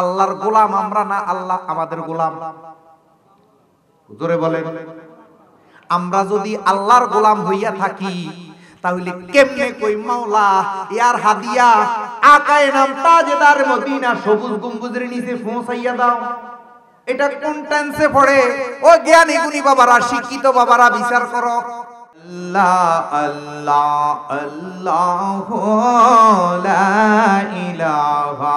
আল্লাহর গোলাম আমরা না আল্লাহ আমাদের গোলাম। জোরে বলেন, আমরা যদি আল্লাহর গোলাম হইয়া থাকি তাহলে কেমনে কই মাওলা ইয়ার হাদিয়া আকায়ে নাম তাজদার মদিনা সবুজ গম্বুজের নিচে পৌঁছাইয়া দাও। এটা কোন টেন্সে পড়ে? ও জ্ঞানী গুণী বাবারা, শিক্ষিত বাবারা, বিচার করো। আল্লাহ আল্লাহ আল্লাহু লা ইলাহা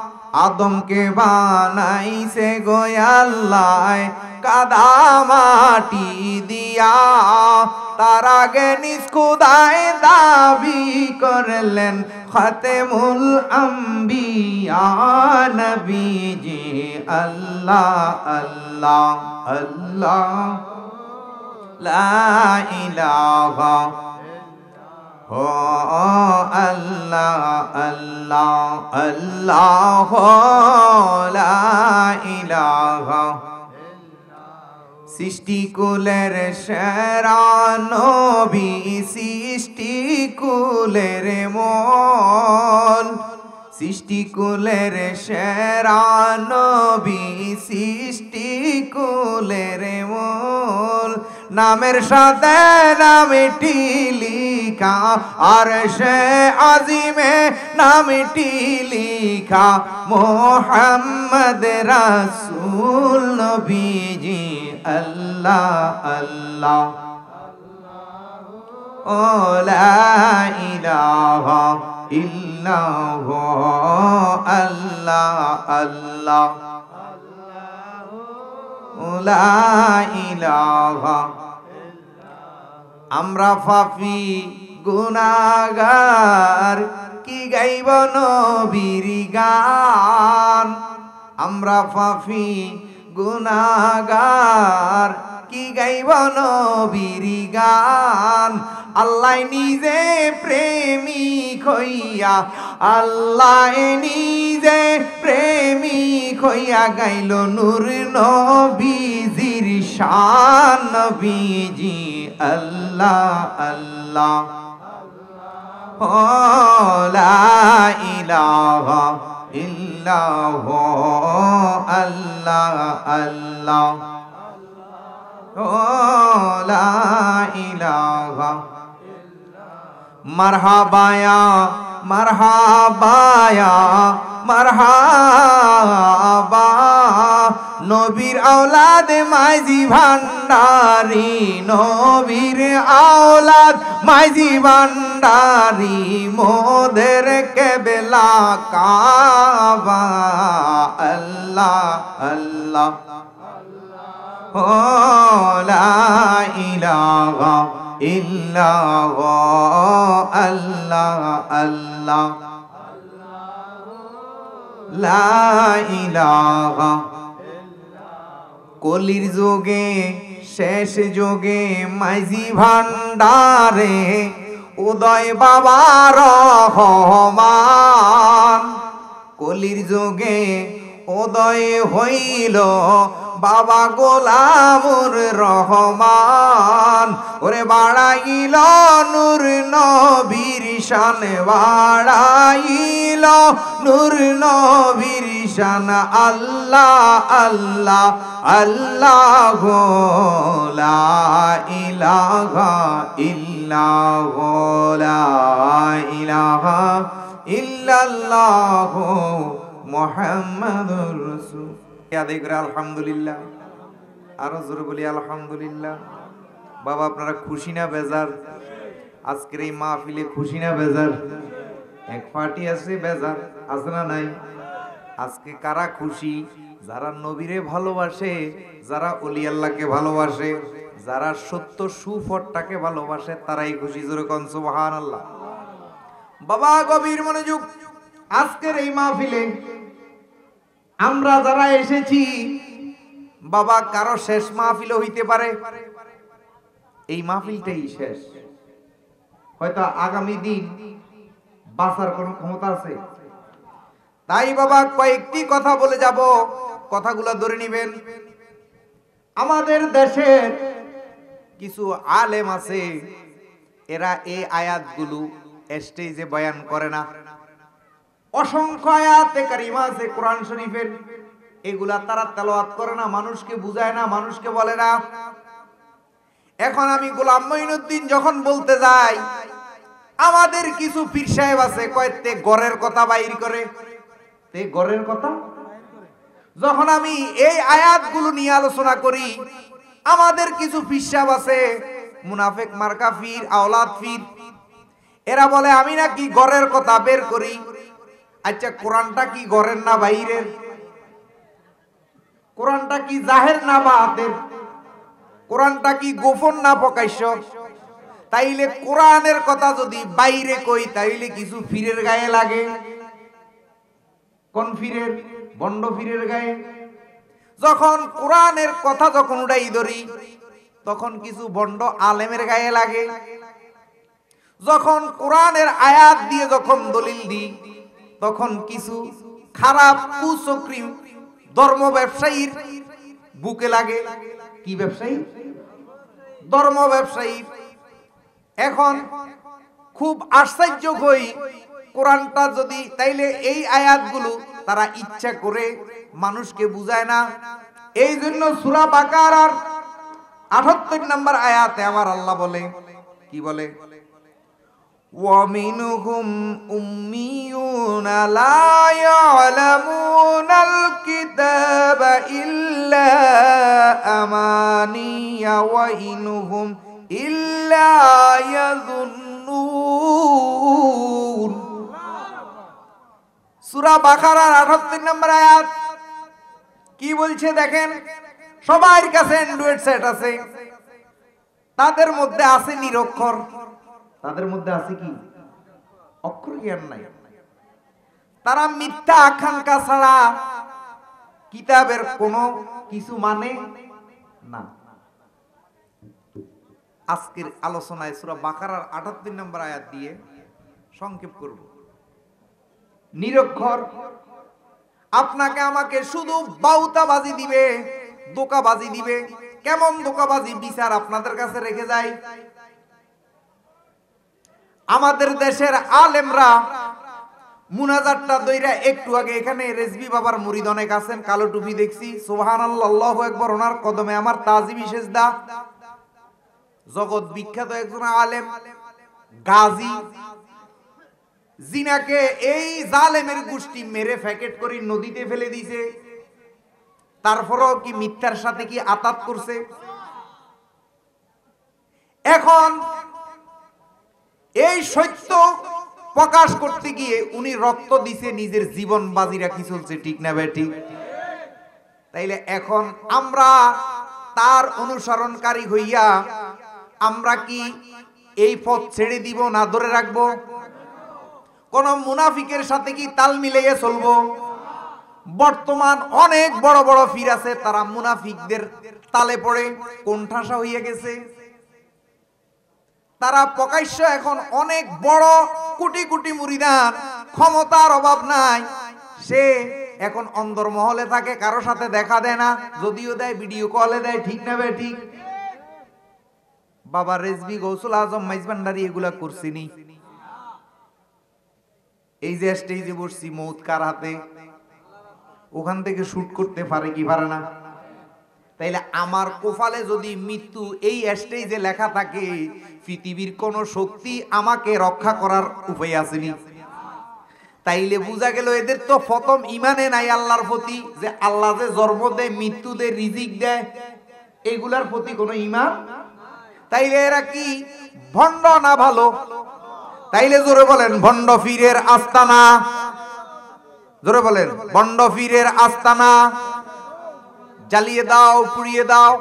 আদম কে বানাইছে গো আল্লাহ কাদা মাটি দিয়া। তার আগে নিষ্কুদায় দাবি করলেন খতেমুল আম্বিয়া নবীজি আল্লাহ আল্লাহ আল্লাহ লা ইলাহা ও আল্লাহ আল্লাহ আল্লাহ লা ইলাহা। সৃষ্টিকুলের সেরা নবী, সৃষ্টিকুলের মন, সৃষ্টিকুলের সেরা নবী, সৃষ্টিকুলের মন। নামের সাথে নামটি লিখা, আরশে আজিমে নামটি লিখা, মোহাম্মদ রাসূল নবীজি আল্লাহ আল্লাহ ও লা ইলাহা ইল্লাহু আল্লাহ আল্লাহ লা ইলাহা। আমরা পাপী গুনাহগার কি গাইব নবীর গান, আমরা পাপী গুনাহগার কি গাইব নবীর গান। আল্লাহ নিজে প্রেমিক হইয়া, আল্লাহ নিজে প্রেমিক হইয়া গাইল নূর নবীজির শান। নবীজি আল্লাহ আল্লাহ ও লা ইলাহা ইল্লাহু আল্লাহ আল্লাহ ও লা ইলাহা। মারহাবায়া মারহাবায়া মারহাবা নবীর আওলাদ মাইজভান্ডারী, নবীর আওলাদ মাইজভান্ডারী মোদের কেবলা কাবা। আল্লাহ আল্লাহ ও লা ইলাহা ইল্লাহু আল্লাহ আল্লাহ লা ইলাহা। কলির যোগে শেষ যোগে মাইজভান্ডারে উদয় বাবা রহমান, কলির যোগে উদয় হইল বাবা গোলামুর রহমান। ওরে বাড়াইল নূর নবীর শান, বাড়াইল নূর নবীর শান। আল্লাহ আল্লাহ আল্লাহ লা ইলাহা ইল্লাহু লা ইলাহা ইল্লাল্লাহু মুহাম্মাদুর রাসূল। আদায় করে আলহামদুলিল্লাহ, আরো জোরে বলি আলহামদুলিল্লাহ। বাবা আপনারা খুশি না বেজার? আজকের এই মাহফিলে খুশি না বেজার? এক পার্টি আছে বেজার, আছে না নাই? আজকে কারা খুশি? যারা নবীরে ভালোবাসে, যারা ওলি আল্লাহকে ভালোবাসে, যারা সত্য সুফরটাকে ভালোবাসে, তারাই খুশি। জোরে কোন সুবহানাল্লাহ। বাবা গভীর মনোযোগ, আজকের এই মাহফিলে আমরা যারা এসেছি বাবা কারো শেষ মাহফিল হইতে পারে, এই মাহফিলটাই শেষ। হয়তো আগামী দিন বাঁচার কোনো ক্ষমতা আছে? তাই বাবা কয়েকটি কথা বলে যাব, কথাগুলো ধরে নেবেন। আমাদের দেশের কিছু আলেম আছে, এরা এই আয়াতগুলো স্টেজে বয়ান করে না। অসংখ্য আয়াতে কারিমা আছে কোরআন শরীফের, এগুলা তারা তেলাওয়াত করে না, মানুষকে বুঝায় না, মানুষকে বলে না। এখন আমি গোলাম মঈনুদ্দিন যখন বলতে যাই, আমাদের কিছু পীর সাহেব আছে কয়েকতে ঘরের কথা বাইর করে, তে ঘরের কথা। যখন আমি এই আয়াতগুলো নিয়ে আলোচনা করি, আমাদের কিছু পীর সাহেব আছে মুনাফিক মার্কা পীর, আওলাদ পীর, এরা বলে আমি নাকি ঘরের কথা বের করি। আচ্ছা, কোরআনটা কি ঘরের না বাইরের? কোরআনটা কি জাহের না বাতের? কোরআনটা কি গোপন না প্রকাশ্য? তাইলে কোরআনের কথা যদি বাইরে কই, তাইলে কিছু ফিরের গায়ে লাগে। কোন ফিরের? বন্ড ফিরের গায়ে। যখন কোরআনের কথা যখন উড়াই ধরি, তখন কিছু বন্ড আলেমের গায়ে লাগে। যখন কোরআনের আয়াত দিয়ে যখন দলিল দি, তখন কিছু খারাপ কুচক্রী ধর্ম ব্যবসায়ীর বুকে লাগে। কি ব্যবসায়ী? ধর্ম ব্যবসায়ী। এখন খুব আশ্চর্য হই, কোরআনটা যদি, তাইলে এই আয়াতগুলো তারা ইচ্ছা করে মানুষকে বুঝায় না। এই জন্য সূরা বাকারার ৭৮ নম্বর আয়াতে আমার আল্লাহ বলে, কি বলে? وَمِنْهُمْ أُمِّيُّونَ لَا يَعْلَمُونَ الْكِتَابَ إِلَّا أَمَانِيَّ وَإِنْهُمْ إِلَّا يَظُنُّونَ। সূরা বাকারার ৭৮ নম্বর আয়াত কি বলছে দেখেন। সবার কাছে অ্যান্ড্রয়েড সেট আছে, তাদের মধ্যে আছে নিরক্ষর, তাদের মধ্যে আছে কি? অক্ষর জ্ঞান নাই। তারা মিথ্যা আকাঙ্ক্ষা ছাড়া কিতাবের কোনো কিছু মানে না। আজকের আলোচনায় সূরা বাকারার ৭৮ নম্বর আয়াত দিয়ে সংক্ষেপ করব। নিরক্ষর আপনাকে আমাকে শুধু বাউতাবাজি দিবে, দোকাবাজি দিবে। কেমন দোকাবাজি? বিচার আপনাদের কাছে রেখে যায়। আমাদের দেশের আলেমরা মুনাজাতটা দইরা, একটু আগে এখানে রেজবি বাবার মুরিদ অনেক আছেন, কালো টুপি দেখছি, সুবহানাল্লাহ, আল্লাহু আকবার, ওনার কদমে আমার তাজিবি সেজদা। জগৎ বিখ্যাত একজন আলেম গাজী, জিনাকে এই জালেমের গোষ্ঠী মেরে প্যাকেট করে নদীতে ফেলে দিয়েছে। তারপরেও কি মিথ্যার সাথে কি আতাত করছে? এখন এই সত্য প্রকাশ করতে গিয়ে উনি রক্ত দিছে, নিজের জীবন বাজি রাখি চলছে, ঠিক না বেটি? তাইলে এখন আমরা তার অনুসরণকারী হইয়া আমরা কি এই পথ ছেড়ে দিব না ধরে রাখব? কোন মুনাফিকের সাথে কি তাল মিলাইয়া চলব? বর্তমান অনেক বড় বড় পীর আছে, তারা মুনাফিকদের তালে পড়ে কোণঠাসা হইয়া গেছে। তারা প্রকাশ্য এখন অনেক বড় কোটি কোটি মুরিদান, ক্ষমতার অভাব নাই, সে এখন অন্তরমহলে থাকে, কারো সাথে দেখা দেয় না, যদিও দেয় ভিডিও কলে দেয়, ঠিক না বেঠিক? বাবা রেজবি, গৌসুল আজম, মাইজভান্ডারী এগুলা করছিনি। এই যে স্টেজে বসছি, মৌত কার হাতে? ওখান থেকে শুট করতে পারে কি পারে না? তাইলে আমার কপালে যদি মৃত্যু এই স্টেজে লেখা থাকে, পৃথিবীর কোন শক্তি আমাকে রক্ষা করার উপায় আসেনি। তাইলে বোঝা গেল এদের তো প্রথম ইমানে নাই আল্লাহর প্রতি, যে আল্লাহ যে জন্ম দেয়, মৃত্যু দেয়, রিজিক দেয়, এগুলার প্রতি কোনো ইমান। তাইলে এরা কি ভণ্ড না ভালো? তাইলে জোরে বলেন ভণ্ড ফিরের আস্তানা, জোরে বলেন ভণ্ড ফিরের আস্তানা। জ্বালিয়ে দাও, পুড়িয়ে দাও,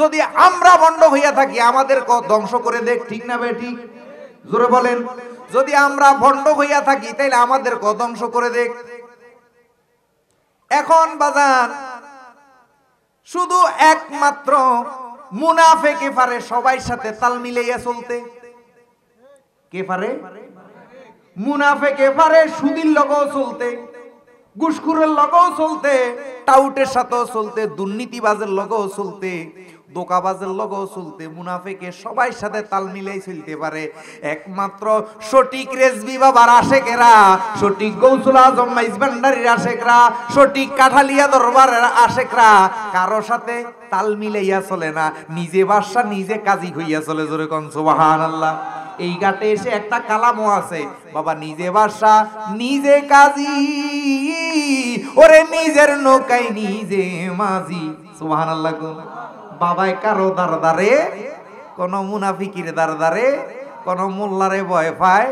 যদি আমরা ভণ্ড হইয়া থাকি আমাদের ধ্বংস করে দেখ, ঠিক না বেঠিক? জোরে বলেন, যদি আমরা ভণ্ড হইয়া থাকি তাইলে আমাদের ধ্বংস করে দেখ। এখন বাজার শুধু একমাত্র মুনাফে কে পারে সবাই সাথে তাল মিলাইয়া চলতে, কে পারে? मुनाफेके पारे सुदिन लगो चलते घुसखोरेर लगो चलते टाउटेर साथेও चलते दुर्नीतिबाजेर लगो चलते धोकाबाजेर लगो चलते मुनाफेके सबार साथे ताल मिलिয়ে चलते पारे एकमात्र सठिक रेसिपी बाবার आशेकेरा सठिक गौसुल आजम মাইজভান্ডারীর आशेकरा सठिक काठालिया दरबारेर आशेकरा कारो साथे ताल मिलिয়ে चले ना निजे बादशाह निजे काजी হইয়া চলে जोरे কোন সুবহানাল্লাহ এই ঘাটে এসে একটা কালামও আছে বাবা নিজে বাদশা নিজে কাজী ওরে নিজের নৌকাই নিজে মাঝি সুবহানাল্লাহ বাবাই কারো দরদারে কোন মুনাফিকির দরদারে কোন মোল্লারে ভয় পায়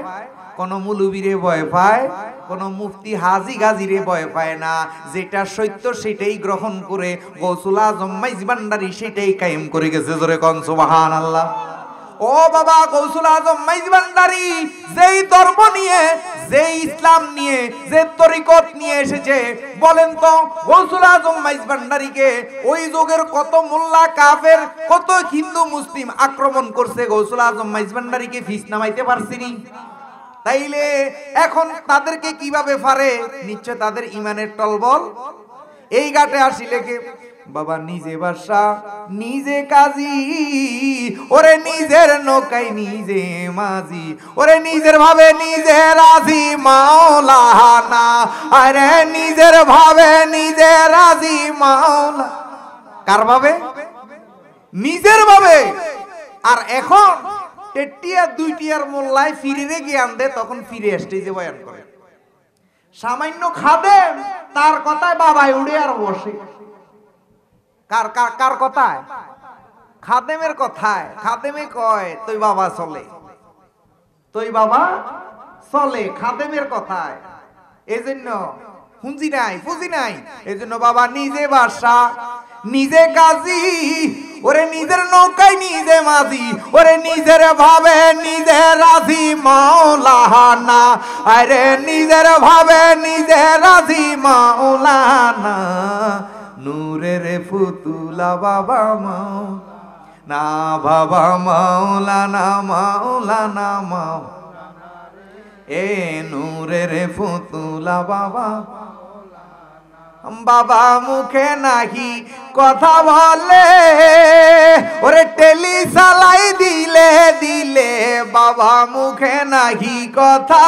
কোন মুলুবিরে ভয় পায় কোন মুফতি হাজি গাজিরে ভয় পায় না যেটা সত্য সেটাই গ্রহণ করে গৌসুল আজম মাইজভান্ডারী সেটাই কায়েম করে গেছে জোরে কোন সুবহানাল্লাহ ओ बाबा गौसुल आजम মাইজভান্ডারী যেই ধর্ম নিয়ে যেই ইসলাম নিয়ে যে তরিকত নিয়ে এসেছে বলেন তো গৌসুল আজম মাইজভান্ডারীকে ওই যুগের কত মোল্লা কাফের কত হিন্দু মুসলিম আক্রমণ করছে গৌসুল আজম মাইজভান্ডারীকে ফিস নামাইতে পারছিনি তাইলে এখন তাদেরকে কিভাবে পারে নিশ্চয় তাদের ইমানের টলবল এই ঘাটে আসিলে কে बाबा निजे बर्षा निजे काजी ओरे निजेर नौकाई निजे माजी ओरे निजेर भावे निजे राजी मौलाना अरे निजेर भावे निजे राजी मौला कार भावे निजेर भावे और एखन टेटिया दुइटियार मोल्लाय फिरे ज्ञान दे तखन फिरे स्टेजे बयान करे सामान्य खादे तार कथाय बाबाय उड़े आर बसे कार कार कार कथाय खादेमेर कथाय खादेमे कय तुई बाबा चले तुई बाबा चले खादेमेर कथाय एजন্য হুঁজি নাই ফুজি নাই এজন্য বাবা নিজে বাদশা নিজে কাজী ওরে নিজের নৌকাই নিজে মাঝি ওরে নিজের ভাবে নিজে রাজি মাওলানা আরে নিজের ভাবে নিজে রাজি মাওলানা नूरे फुतुला बाबा मौलाना बाबा मौलाना मौलाना मौलाना ए नूरे रे फुतुला बाबा बाबा मुखे नहीं कथा बोले ओरे टेली सालाई दिले दिले बाबा मुखे नहीं कथा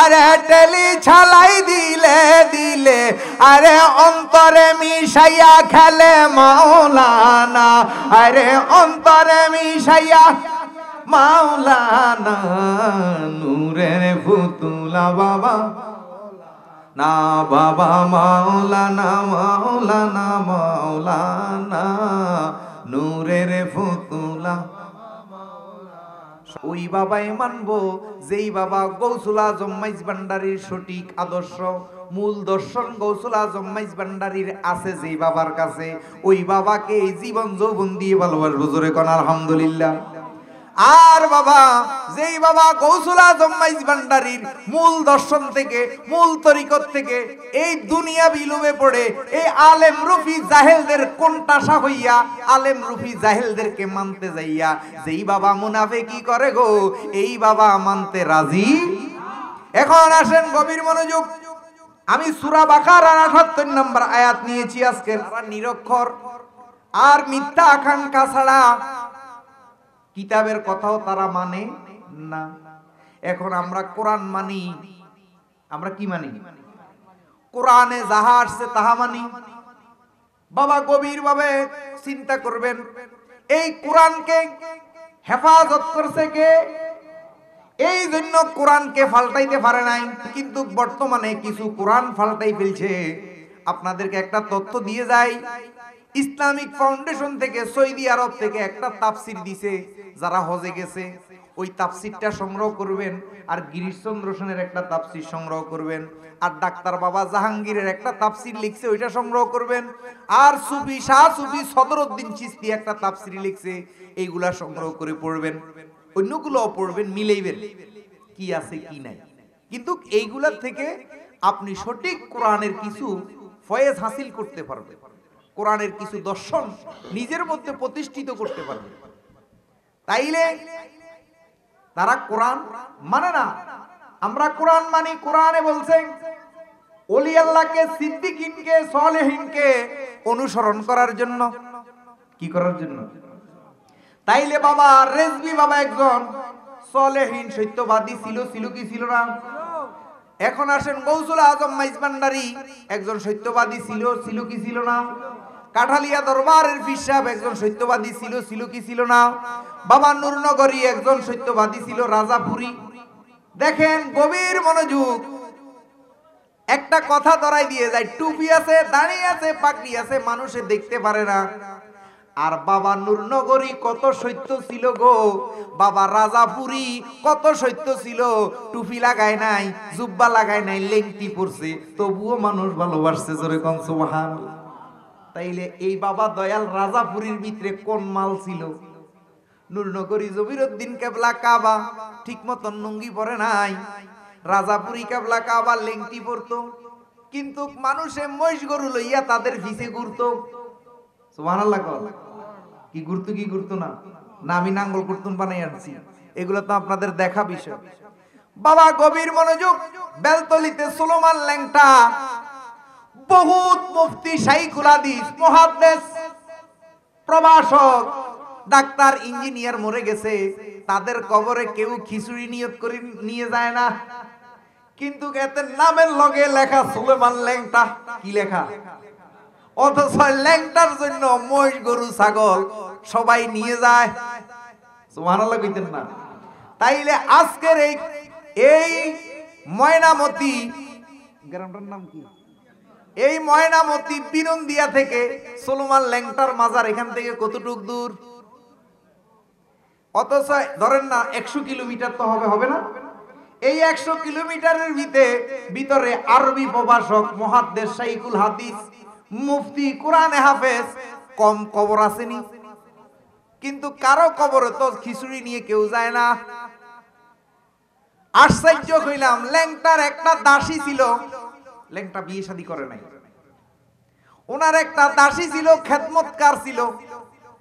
अरे टेली छालाई दिले दिले अरे अंतरे मिशाया खेले मौलाना अरे अंतरे मिशाया मौलाना नूरे रे फुतुला बाबा ना बाबा मौलाना मौलाना मौलाना नूरे रे फुतुला ওই বাবাই মানবো যেই বাবা গৌসুল আজম মাইজভান্ডারীর সঠিক আদর্শ মূল দর্শন গৌসুল আজম মাইজভান্ডারীর আছে যেই বাবার কাছে ওই বাবাকে জীবন যৌবন দিয়ে ভালোবাসবো জোরে কোন আলহামদুলিল্লাহ আর বাবা যেই বাবা গৌসুল আজম মাইজভান্ডারীর মূল দর্শন থেকে মূল তরিকত থেকে এই দুনিয়া বিলুবে পড়ে এই আলেম রুফি জাহেলদের কোণঠাসা হইয়া আলেম রুফি জাহেলদেরকে মানতে যাইয়া যেই বাবা মুনাফিকি করে গো এই বাবা মানতে রাজি এখন আসেন গভীর মনোযোগ আমি সূরা বাকারার 78 নম্বর আয়াত নিয়েছি আজকে যারা নিরক্ষর আর মিথ্যা আকাঙ্ক্ষা ছাড়া किताबेर कथाओ तारा माने ना एखन आम्रा कुरान मानी आम्रा की मानी कुराने जाहा आसछे ताहा मानी बाबा गभीर भावे चिंता करबेन एई कुरान के हेफाजत करछे के এই জন্য কুরআনকে পাল্টাইতে পারে নাই কিন্তু বর্তমানে কিছু কুরআন পাল্টাই ফেলছে আপনাদেরকে একটা তথ্য দিয়ে যাই ইসলামিক ফাউন্ডেশন থেকে সৌদি আরব থেকে একটা তাফসীর দিয়েছে যারা হজে গেছে ওই তাফসীরটা সংগ্রহ করবেন আর গিরিশচন্দ্র সেনের একটা তাফসীর সংগ্রহ করবেন আর ডাক্তার বাবা জাহাঙ্গীরের একটা তাফসীর লিখছে ওইটা সংগ্রহ করবেন আর সুফি শাহ সুফি সদরউদ্দিন চিশতি একটা তাফসীর লিখছে এইগুলা সংগ্রহ করে পড়বেন অন্যগুলোও পড়বেন মিলাইবেন কি আছে কি নাই কিন্তু এইগুলা থেকে আপনি সঠিক কোরআনের কিছু ফয়েজ হাসিল করতে পারবেন কোরআনের কিছু দর্শন নিজের মধ্যে প্রতিষ্ঠিত করতে পারবে তাইলে তারা কোরআন মানে না আমরা কোরআন মানি, কোরআনে বলছে ওলি আল্লাহকে, সিদ্দিকিনকে, সলেহিনকে অনুসরণ করার জন্য। কি করার জন্য? তাইলে বাবা রেজবি বাবা একজন সলেহীন সত্যবাদী ছিল, ছিল কি ছিল না? এখন আসেন গৌসুল আজম মাইজভান্ডারী একজন সত্যবাদী ছিল, ছিল কি ছিল না? কাঠালিয়া দরবারের পীর সাহেব একজন সত্যবাদী ছিল, ছিল কি ছিল না? বাবা নূরনগরী একজন সত্যবাদী ছিল, রাজাপুরী। দেখেন গভীর মনোযোগ, একটা কথা ধরাই দিয়ে যায়। টুপি আছে, দাড়ি আছে, পাগড়ি আছে, মানুষে দেখতে পারে না। আর বাবা নূরনগরী কত সত্য ছিল গো, বাবা রাজাপুরী কত সত্য ছিল, টুপি লাগায় নাই, জুব্বা লাগায় নাই, লেংটি পড়ছে, তবুও মানুষ ভালোবাসছে। জোরে কোন সুবহানাল্লাহ। তাইলে এই বাবা দয়াল রাজাপুরীর ভিতরে কোন মাল ছিল? নূরনগরী জমিরুদ্দিন কেবলা কাবা ঠিক মতন লুঙ্গি পরে নাই, রাজাপুরী কেবলা কাবা লেংটি পরতো, কিন্তু মানুষে মহিষ গরু লইয়া তাদের ভিসে ঘুরতো। সুবহানাল্লাহ। কি ঘুরতো কি ঘুরতো না? না আমি নাঙ্গল করতুম বানাই আনছি, এগুলো তো আপনাদের দেখা বিষয়। বাবা গভীর মনোযোগ, বেলতলিতে সুলেমান ল্যাংটা বহুত মুফতি, শাইখুল হাদিস, মুহাদ্দিস, প্রভাষক, ডাক্তার, ইঞ্জিনিয়ার মরে গেছে, তাদের কবরে কেউ খিচুড়ি নিয়ত করে নিয়ে যায় না, কিন্তু এতে নামের লগে লেখা সুলেমান ল্যাংটা। কি লেখা? অথচ ল্যাংটার জন্য মহিষ গরু ছাগল সবাই নিয়ে যায়। সুবহানাল্লাহ কইতেন না? তাইলে আজকের এই ময়নামতি গ্রামটার নাম কি? এই ময়নামতি বিনন্দিয়া থেকে সুলেমান ল্যাংটার মাজার এখান থেকে কতটুক দূর? অথচ ধরেন না 100 কিলোমিটার তো হবে, হবে না? এই 100 কিলোমিটারের ভিতরে আরবি প্রভাষক, মুহাদ্দিস, শাইখুল হাদিস, মুফতি, কোরআনে হাফেজ কম কবর আসেনি, কিন্তু কারো কবরে তো খিচুড়ি নিয়ে কেউ যায় না। আশ্চর্য হইলাম। ল্যাংটার একটা দাসী ছিল, ল্যাংটা বিয়ে শাদী করে নাই, ওনার একটা দাসী ছিল, খেদমতকার ছিল।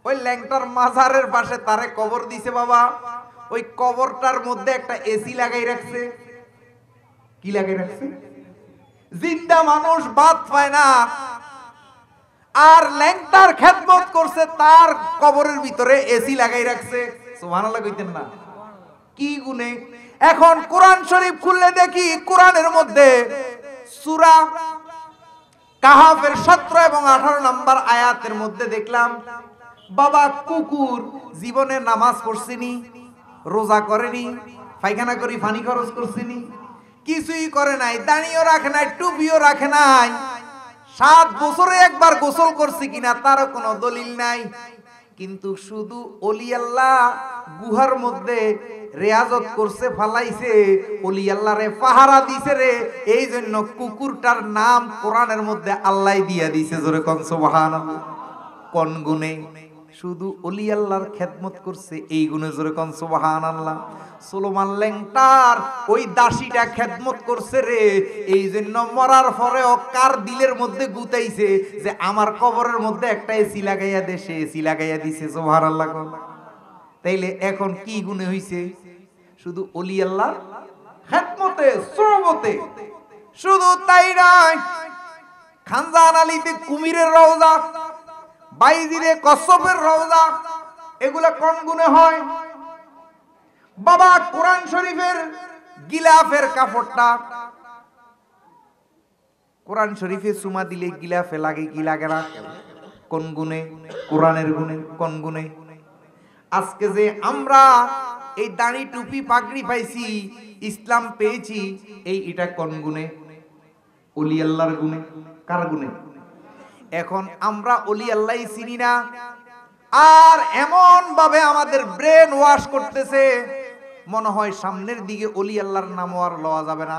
ওই ল্যাংটার মাজারের পাশে তারে কবর দিছে বাবা। ওই কবরটার মধ্যে একটা এসি লাগাই রাখছে। কি লাগাই রাখছে? জিন্দা মানুষ বাদ পায় না, আর ল্যাংটার খেদমত করছে, তার কবরের ভিতরে এসি লাগাই রাখছে। সুবহানাল্লাহ কইতেন না? কি গুণে? এখন কোরআন শরীফ খুললে দেখি কোরআনের মধ্যে সূরা কাহাফের 17 এবং 18 নম্বর আয়াতের মধ্যে দেখলাম বাবা কুকুর জীবনে নামাজ পড়ছেনি, রোজা করেনি, পায়খানা করি পানি খরচ করছেনি, কিছুই করে নাই, দাঁড়িয়েও রাখে নাই, টুপিও রাখে নাই, 7 বছরে একবার গোসল করছে কিনা তারও কোনো দলিল নাই, কিন্তু শুধু ওলি আল্লাহ গুহার মধ্যে রেয়াজত করছে, ফালাইছে, ওলি আল্লাহ রে পাহারা দিছে রে, এই জন্য কুকুরটার নাম কোরআনের মধ্যে আল্লাহ দিয়া দিছে। জোরে কোন সুবহানাল্লাহ। কোন গুণে? শুধু ওলি আল্লাহর খেদমত করছে, এই গুণে। জোরে কোন সুবহানাল্লাহ। সুলেমান ল্যাংটার ওই দাসীটা খেদমত করছে রে, এই জন্য মরার পরেও কার দিলের মধ্যে গুতাইছে যে আমার কবরের মধ্যে একটা এসি লাগাইয়া দে, সে এসি লাগাইয়া দিছে। সুবহানাল্লাহ। তাইলে এখন কি গুণে হইছে? শুধু ওলি আল্লাহর খেদমতে, সহবতে। শুধু তাই নয়, খানজান আলীতে কুমিরের রওজা, বাইজিরে কসবের রওজা, এগুলা কোন গুণে হয়? বাবা কোরআন শরীফের গিলাফের কাপড়টা, কোরআন শরীফে সুমা দিলে গিলাফে লাগে, কি লাগে না? কোন গুণে? কোরআনের গুণে। কোন গুণে? আজকে যে আমরা এই দাড়ি টুপি পাগড়ি পাইছি, ইসলাম পেয়েছি, এটা কোন গুণে? ওলি আল্লাহর গুণে। কার গুণে? এখন আমরা ওলি আল্লাহ চিনি না, আর এমন ভাবে আমাদের ব্রেন ওয়াশ করতেছে, মনে হয় সামনের দিকে ওলি আল্লাহর নাম আর লওয়া যাবে না,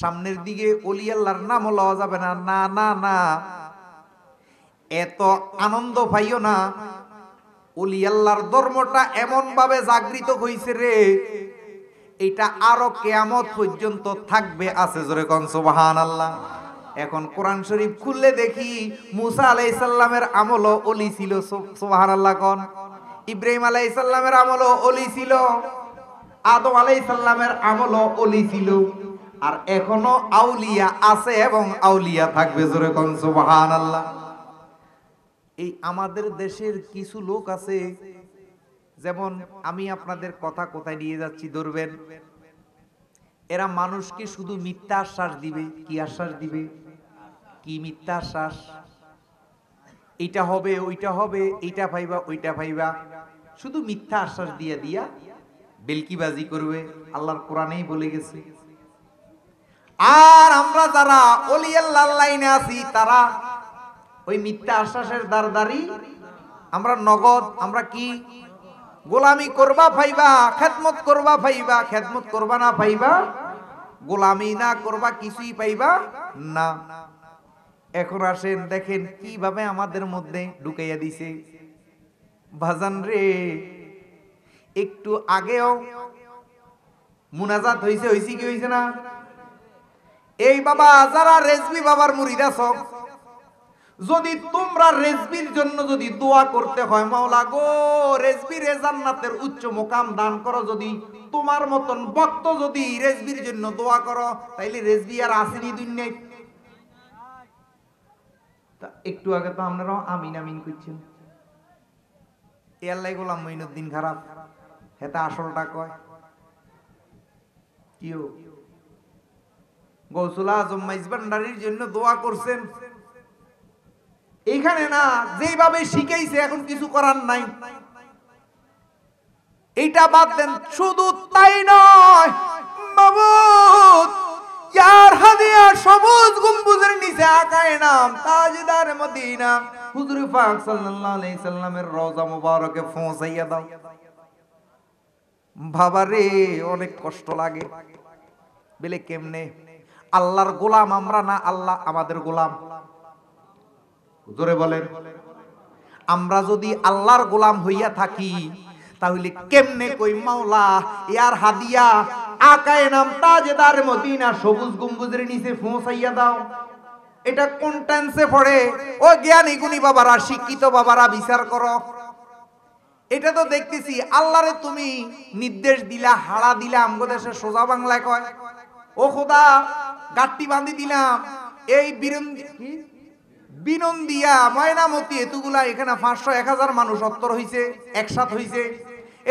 সামনের দিকে ওলি আল্লাহর নামও লওয়া যাবে না। না না না, এত আনন্দ পাইও না। ওলি আল্লাহর ধর্মটা এমন ভাবে জাগৃত হইছে রে, এটা আরো কিয়ামত পর্যন্ত থাকবে, আছে। জোরে কোন সুবহানাল্লাহ। এখন কোরআন শরীফ খুললে দেখি মুসা আলাইহিস সালামের আমলও ওলি ছিল। সুবহানাল্লাহ। কোন? ইব্রাহিম আলাইহিস সালামের আমলও ওলি ছিল, আদম আলাইহিসসালামের আমলও ওলি ছিল আর এখনো আউলিয়া আছে এবং আউলিয়া থাকবে। জোরে কোন সুবহানাল্লাহ। এই আমাদের দেশের কিছু লোক আছে, যেমন আমি আপনাদের কথা কোথায় নিয়ে যাচ্ছি ধরবেন, এরা মানুষকে শুধু মিথ্যা আশ্বাস দিবে। কি আশ্বাস দিবে? কি মিথ্যা আশ্বাস? এটা হবে, ওইটা হবে, এটা পাইবা, ওইটা পাইবা, শুধু মিথ্যা আশ্বাস দিয়া দিয়া বেলকিবাজি করবে। আল্লাহর কোরআনেই বলে গেছে। আর আমরা যারা ওলি আল্লাহর লাইনে আছি তারা ওই মিথ্যা আশ্বাসের দারদারি আমরা নগদ, আমরা কি গোলামি করবা পাইবা, খেদমত করবা পাইবা, খেদমত করবা না পাইবা, গোলামি না করবা কিছুই পাইবা না। এখন আসেন দেখেন কিভাবে আমাদের মধ্যে ঢুকাইয়া দিছে। ভাজান রে, একটু আগেও মুনাজাত হইছে, হইছে কি হইছে না? এই বাবা যারা রেজবি বাবার মুরিদ আছো, যদি তোমরা রেজবির জন্য যদি দোয়া করতে হয়, মাওলা গো রেজবির জান্নাতের উচ্চ মুকাম দান করো, যদি তোমার মতন ভক্ত যদি রেজবির জন্য দোয়া করো, তাইলে রেজবি আর আসেনি দুনিয়ায়। একটু আগে তো আপনারা আমিন আমিন করছেন। এ আল্লাহ গোলাম মঈনুদ্দিন খারাপ, হেতা আসলটা কয় কি? গৌসুল আজম মাইজভান্ডারীর জন্য দোয়া করছেন, এইখানে না যেভাবে শিখাইছে এখন কিছু করার নাই। এটা বাদ দেন, শুধু তাই নয়, মাবুদ ইয়ার হাদিয়া সবুজ গম্বুজের নিচে আকায় নাম তাজদার মদিনা হুজুর পাক সাল্লাল্লাহু আলাইহি সাল্লামের রওজা মুবারকে পৌঁছাইয়া দাও। বাবা রে, অনেক কষ্ট লাগে। বলে কেমনে? আল্লাহর গোলাম আমরা না, আল্লাহ আমাদের গোলাম। জোরে বলেন। আমরা যদি আল্লাহর গোলাম হইয়া থাকি তাহলে কেমনে কই মাওলা ইয়ার হাদিয়া আকায়ে নাম তাজদার মদিনা সবুজ গম্বুজের নিচে পৌঁছাইয়া দাও। এটা কোন টেন্সে পড়ে? ও জ্ঞানী গুণী বাবারা, শিক্ষিত বাবারা বিচার করো। এটা তো দেখতেছি আল্লাহরে তুমি নির্দেশ দিলা, হাড়া দিলা, আমগো দেশে সোজা বাংলায় কয় ও খোদা গাঁটটি বাঁধি দিলাম, এই বিনন্দিয়া ময়নামতি এতগুলা এখানে 500-1000 মানুষ অত্তর হইছে, একসাথ হইছে,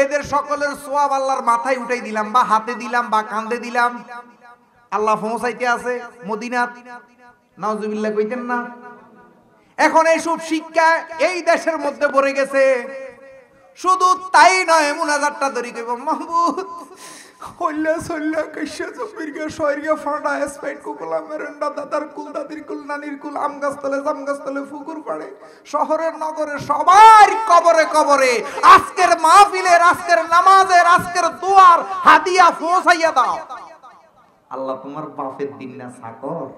এদের সকলের সওয়াব আল্লাহর মাথায় উঠাই দিলাম বা হাতে দিলাম বা কাঁধে দিলাম। আল্লাহ পৌঁছাইতে আছে মদিনাত, নাউজুবিল্লাহ কইতেন না? এখন এইসব শিক্ষা এই দেশের মধ্যে পড়ে গেছে। শুধু তাই নয়, মুনাজাতটা ধরি কইব মাহবুব হল্লা সল্লা কইছে জমিরগা শহরগা ফাটা স্পাইট কুকুলা মেরেন্ডা দাদার কুল দাদির কুল নানির কুল আমগাছতলে জামগাছতলে ফুকুর পাড়ে শহরের নগরে সবার কবরে কবরে আজকের মাহফিলের আজকের নামাজের আজকের দুয়ার হাদিয়া পৌঁছাইয়া দাও। আল্লাহ তোমার বাপের দিন না সাকর।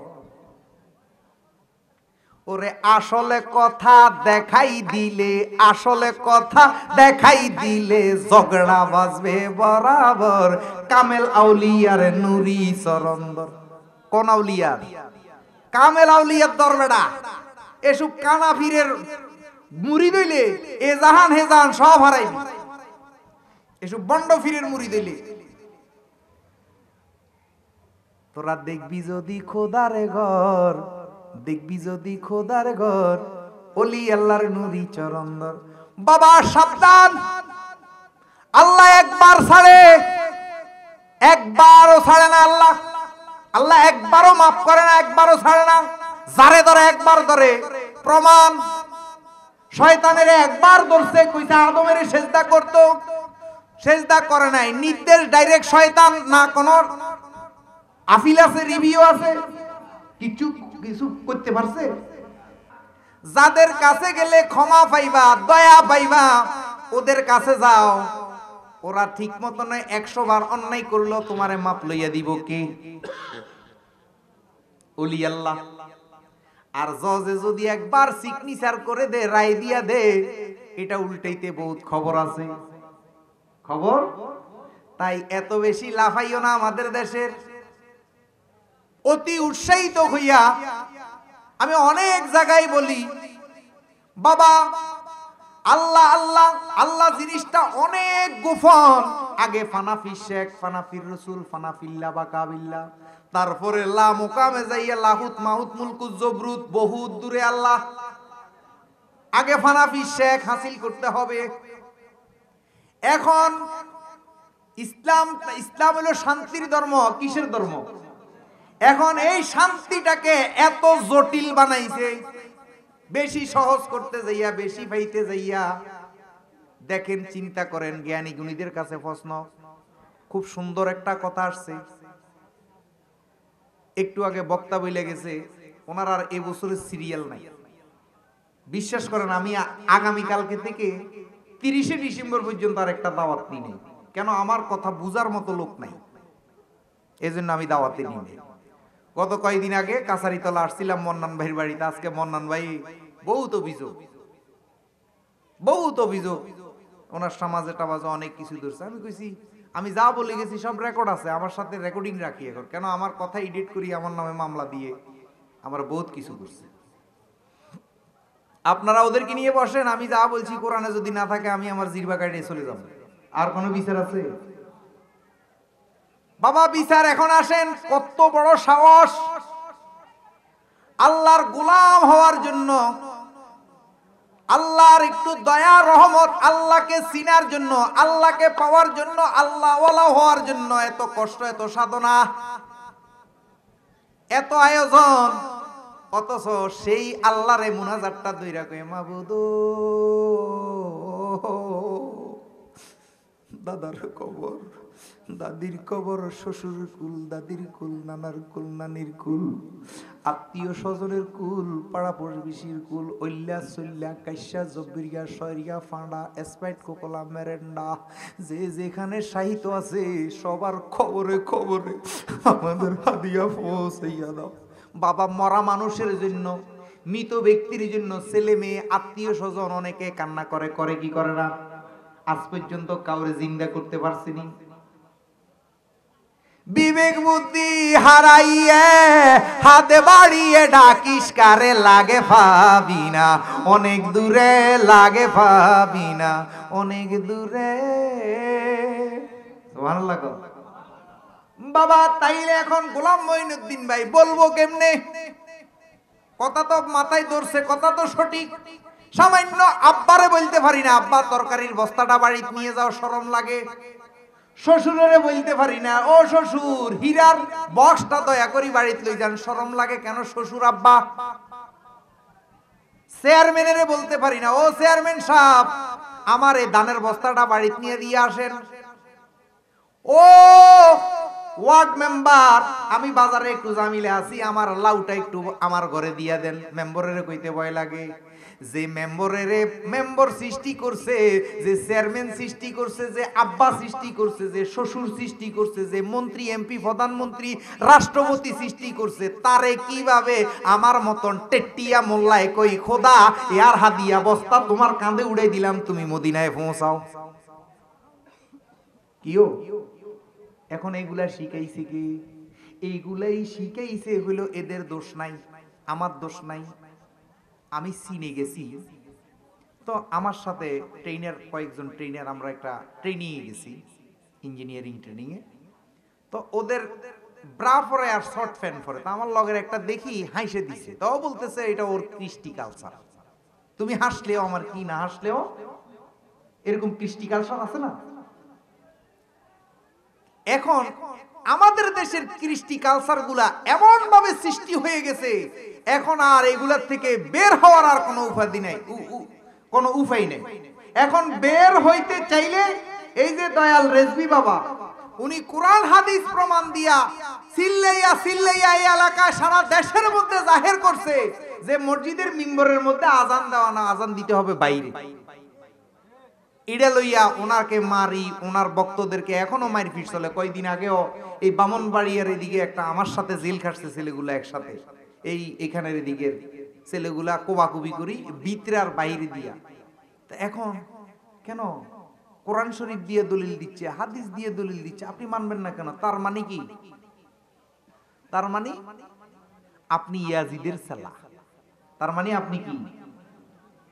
ওরে আসলে কথা দেখাই দিলে, আসলে কথা দেখাই দিলে ঝগড়া বাজবে বরাবর। কামেল আউলিয়ার নুরি সরন্দর। কোন আউলিয়ার? কামেল আউলিয়ার দরবেড়া। এসব কানা ফিরের মুড়ি দিলে এ জাহান হে জাহান সব হারাই। এসব বন্ড ফিরের মুড়ি দিলে তোরা দেখবি যদি খোদারে ঘর, দেখবি যদি খোদার ঘর ওলি আল্লাহর নূরি চরণদর। বাবা সাবধান, আল্লাহ একবার ছাড়ে, একবারও ছাড়ে না আল্লাহ। আল্লাহ একবারও মাফ করে না, একবারও ছাড়ে না। যারে ধরে একবার ধরে। প্রমাণ শয়তানের একবার ধরছে, কইছে আদমের সেজদা করতো, সেজদা করে নাই। নির্দেশ ডাইরেক্ট শয়তান, না কোনো আপিল আছে, রিভিউ আছে, কিছু কিছু করতে পারছে? যাদের কাছে গেলে ক্ষমা পাইবা, দয়া পাইবা, ওদের কাছে যাও। ওরা ঠিক মতো নয়, 100 বার অন্যায় করলো তোমারে মাপ লইয়া দিব কে? ওলি আল্লাহ। আর জজে যদি একবার সিগনেচার করে দে, রায় দিয়া দে, এটা উল্টাইতে বহুত খবর আছে, খবর। তাই এত বেশি লাফাইও না। আমাদের দেশের অতি উৎসাহিত হইয়া আমি অনেক জায়গায় বলি, বাবা আল্লাহ আল্লাহ আল্লাহ জিনিসটা অনেক গোপন। আগে ফানাফি শেখ, ফানাফির রসুল, ফানাফিল্লা বা কাবিল্লা, তারপরে লা মুকামে যাইয়া লাহুত মাহুত মুলকু জবরুত বহুত দূরে আল্লাহ। আগে ফানাফি শেখ হাসিল করতে হবে। এখন ইসলাম, ইসলাম হলো শান্তির ধর্ম। কিসের ধর্ম? এখন এই শান্তিটাকে এত জটিল বানাইছে, বেশি সহজ করতে যাইয়া বেশি পাইতে যাইয়া। দেখেন, চিন্তা করেন, জ্ঞানী গুণীদের কাছে প্রশ্ন। খুব সুন্দর একটা কথা আসছে, একটু আগে বক্তা বইলে গেছে, ওনার আর এ বছরের সিরিয়াল নাই। বিশ্বাস করেন, আমি আগামীকালকে থেকে 30শে ডিসেম্বর পর্যন্ত আর একটা দাওয়াত নিই নাই। কেন? আমার কথা বুঝার মতো লোক নাই, এজন্য আমি দাওয়াতে নিই নাই। গত কয়েকদিন আগে কাছারিতলা আসছিলাম মন্নান ভাইয়ের বাড়িতে। আজকে মন্নান ভাই বহুত অভিযোগ, ওনার সমাজে টামাজে অনেক কিছু ধরছে। আমি কইছি, আমি যা বলে গেছি সব রেকর্ড আছে, আমার সাথে রেকর্ডিং রাখি এখন। কেন? আমার কথা এডিট করি, আমার নামে মামলা দিয়ে আমার বহুত কিছু ধরছে। আপনারা ওদেরকে নিয়ে বসেন, আমি যা বলছি কোরআনে যদি না থাকে আমি আমার জিরবা কাটিয়ে চলে যাব। আর কোনো বিচার আছে বাবা? বিচার এখন আসেন। কত বড় সাহস! আল্লাহর গোলাম হওয়ার জন্য, আল্লাহর একটু দয়া রহমত, আল্লাহকে চিনার জন্য, আল্লাহকে পাওয়ার জন্য, আল্লাহওয়ালা হওয়ার জন্য এত কষ্ট, এত সাধনা, এত আয়োজন। অথচ সেই আল্লাহরে মুনাজাতটা দইরা কয়, মাবুদ দাদার কবর, দাদির কবর, শ্বশুর কুল, দাদির কুল, নানার কুল, নানির কুল, আত্মীয় স্বজনের কুল, পাড়া পড়শির কুল, ওল্লা সল্লা কাইসা জব্বিরিয়া সরিয়া ফাঁড়া স্প্রাইট কোকোলা মেরেন্ডা, যে যেখানে সাহিত্য আছে সবার খবরে খবরে আমাদের হাদিয়া পৌঁছাইয়া দাও। বাবা, মরা মানুষের জন্য, মৃত ব্যক্তির জন্য ছেলে মেয়ে আত্মীয় স্বজন অনেকে কান্না করে। করে কি করে না? আজ পর্যন্ত কাউরে জিন্দা করতে পারছিনি। বিবেক বুদ্ধি হারাইয়ে হাত বাড়িয়ে ডাকিস কারে, লাগে পাবি না, অনেক দূরে লাগে পাবি না, অনেক দূরে। ভালো লাগো বাবা। তাইলে এখন গোলাম মঈনুদ্দিন ভাই বলবো কেমনে? কথা তো মাথায় ধরছে, কথা তো সঠিক। সামান্য আব্বারে বলতে পারি না, আব্বা তরকারির বস্তাটা বাড়িতে নিয়ে যাও, শরম লাগে। শ্বশুরের বলতে পারি না, ও শ্বশুর হীরার বক্সটা দয়া করি বাড়িতে লই যান, শরম লাগে। কেন শ্বশুর আব্বা? চেয়ারম্যানের বলতে পারি না, ও চেয়ারম্যান সাহেব আমার এই ধানের বস্তাটা বাড়িতে নিয়ে দিয়ে আসেন। ও ওয়ার্ড মেম্বার আমি বাজারে একটু জামিলে আছি, আমার লাউটা একটু আমার ঘরে দিয়া দেন। মেম্বরের কইতে ভয় লাগে, যে মেম্বরের মেম্বর সৃষ্টি করছে, যে চেয়ারম্যান সৃষ্টি করছে, যে আব্বা সৃষ্টি করছে, যে শ্বশুর সৃষ্টি করছে, যে মন্ত্রী এমপি প্রধানমন্ত্রী রাষ্ট্রপতি সৃষ্টি করছে, তারে কিভাবে আমার মতন টেট্টিয়া মোল্লায় কই খোদা ইয়ার হাদিয়া বস্তা তোমার কাঁধে উড়ে দিলাম, তুমি মদিনায় পৌঁছাও। কিও এখন এইগুলা শিখাইছে কি? এইগুলাই শিখাইছে হলো এদের দোষ নাই, আমার দোষ নাই। আমি চিনে গেছি তো, আমার সাথে ট্রেনার কয়েকজন ট্রেনার, আমরা একটা ট্রেনিংয়ে গেছি, ইঞ্জিনিয়ারিং ট্রেনিংয়ে। তো ওদের ব্রা পরে আর শর্ট প্যান্ট পরে, তো আমার লগের একটা দেখি হাসে দিছে, তো বলতেছে এটা ওর কৃষ্টি কালচার, তুমি হাসলেও আমার কি না হাসলেও। এরকম কৃষ্টি কালচার আছে না? এখন আমাদের দেশের কৃষ্টি কালচার গুলা এমন ভাবে সৃষ্টি হয়ে গেছে, এখন আর এগুলার থেকে বের হওয়ার আর কোনো উপায় নাই, কোনো উপায় নেই। এখন বের হইতে চাইলে এই যে দয়াল রেজভী বাবা, উনি কোরআন হাদিস প্রমাণ দিয়া সিল্লাইয়া সিল্লাইয়া এই এলাকায় সারা দেশের মধ্যে জাহির করছে যে মসজিদের মিম্বরের মধ্যে আজান দেওয়া না, আজান দিতে হবে বাইরে। ইডা লইয়া ওনাকে মারি, ওনার ভক্তদেরকে এখনো মারপিট চলে। কয়েকদিন আগেও এই বামনবাড়িয়ার এদিকে একটা আমার সাথে জেল খাটছে ছেলেগুলো একসাথে, এই এখানের এদিকের ছেলেগুলা কোবাকুবি করি বিতরার বাইরে দিয়া। তা এখন কেন কোরআন শরীফ দিয়ে দলিল দিচ্ছে, হাদিস দিয়ে দলিল দিচ্ছে, আপনি মানবেন না কেন? তার মানে কি? তার মানে আপনি ইয়াজিদের সালা, তার মানে আপনি কি?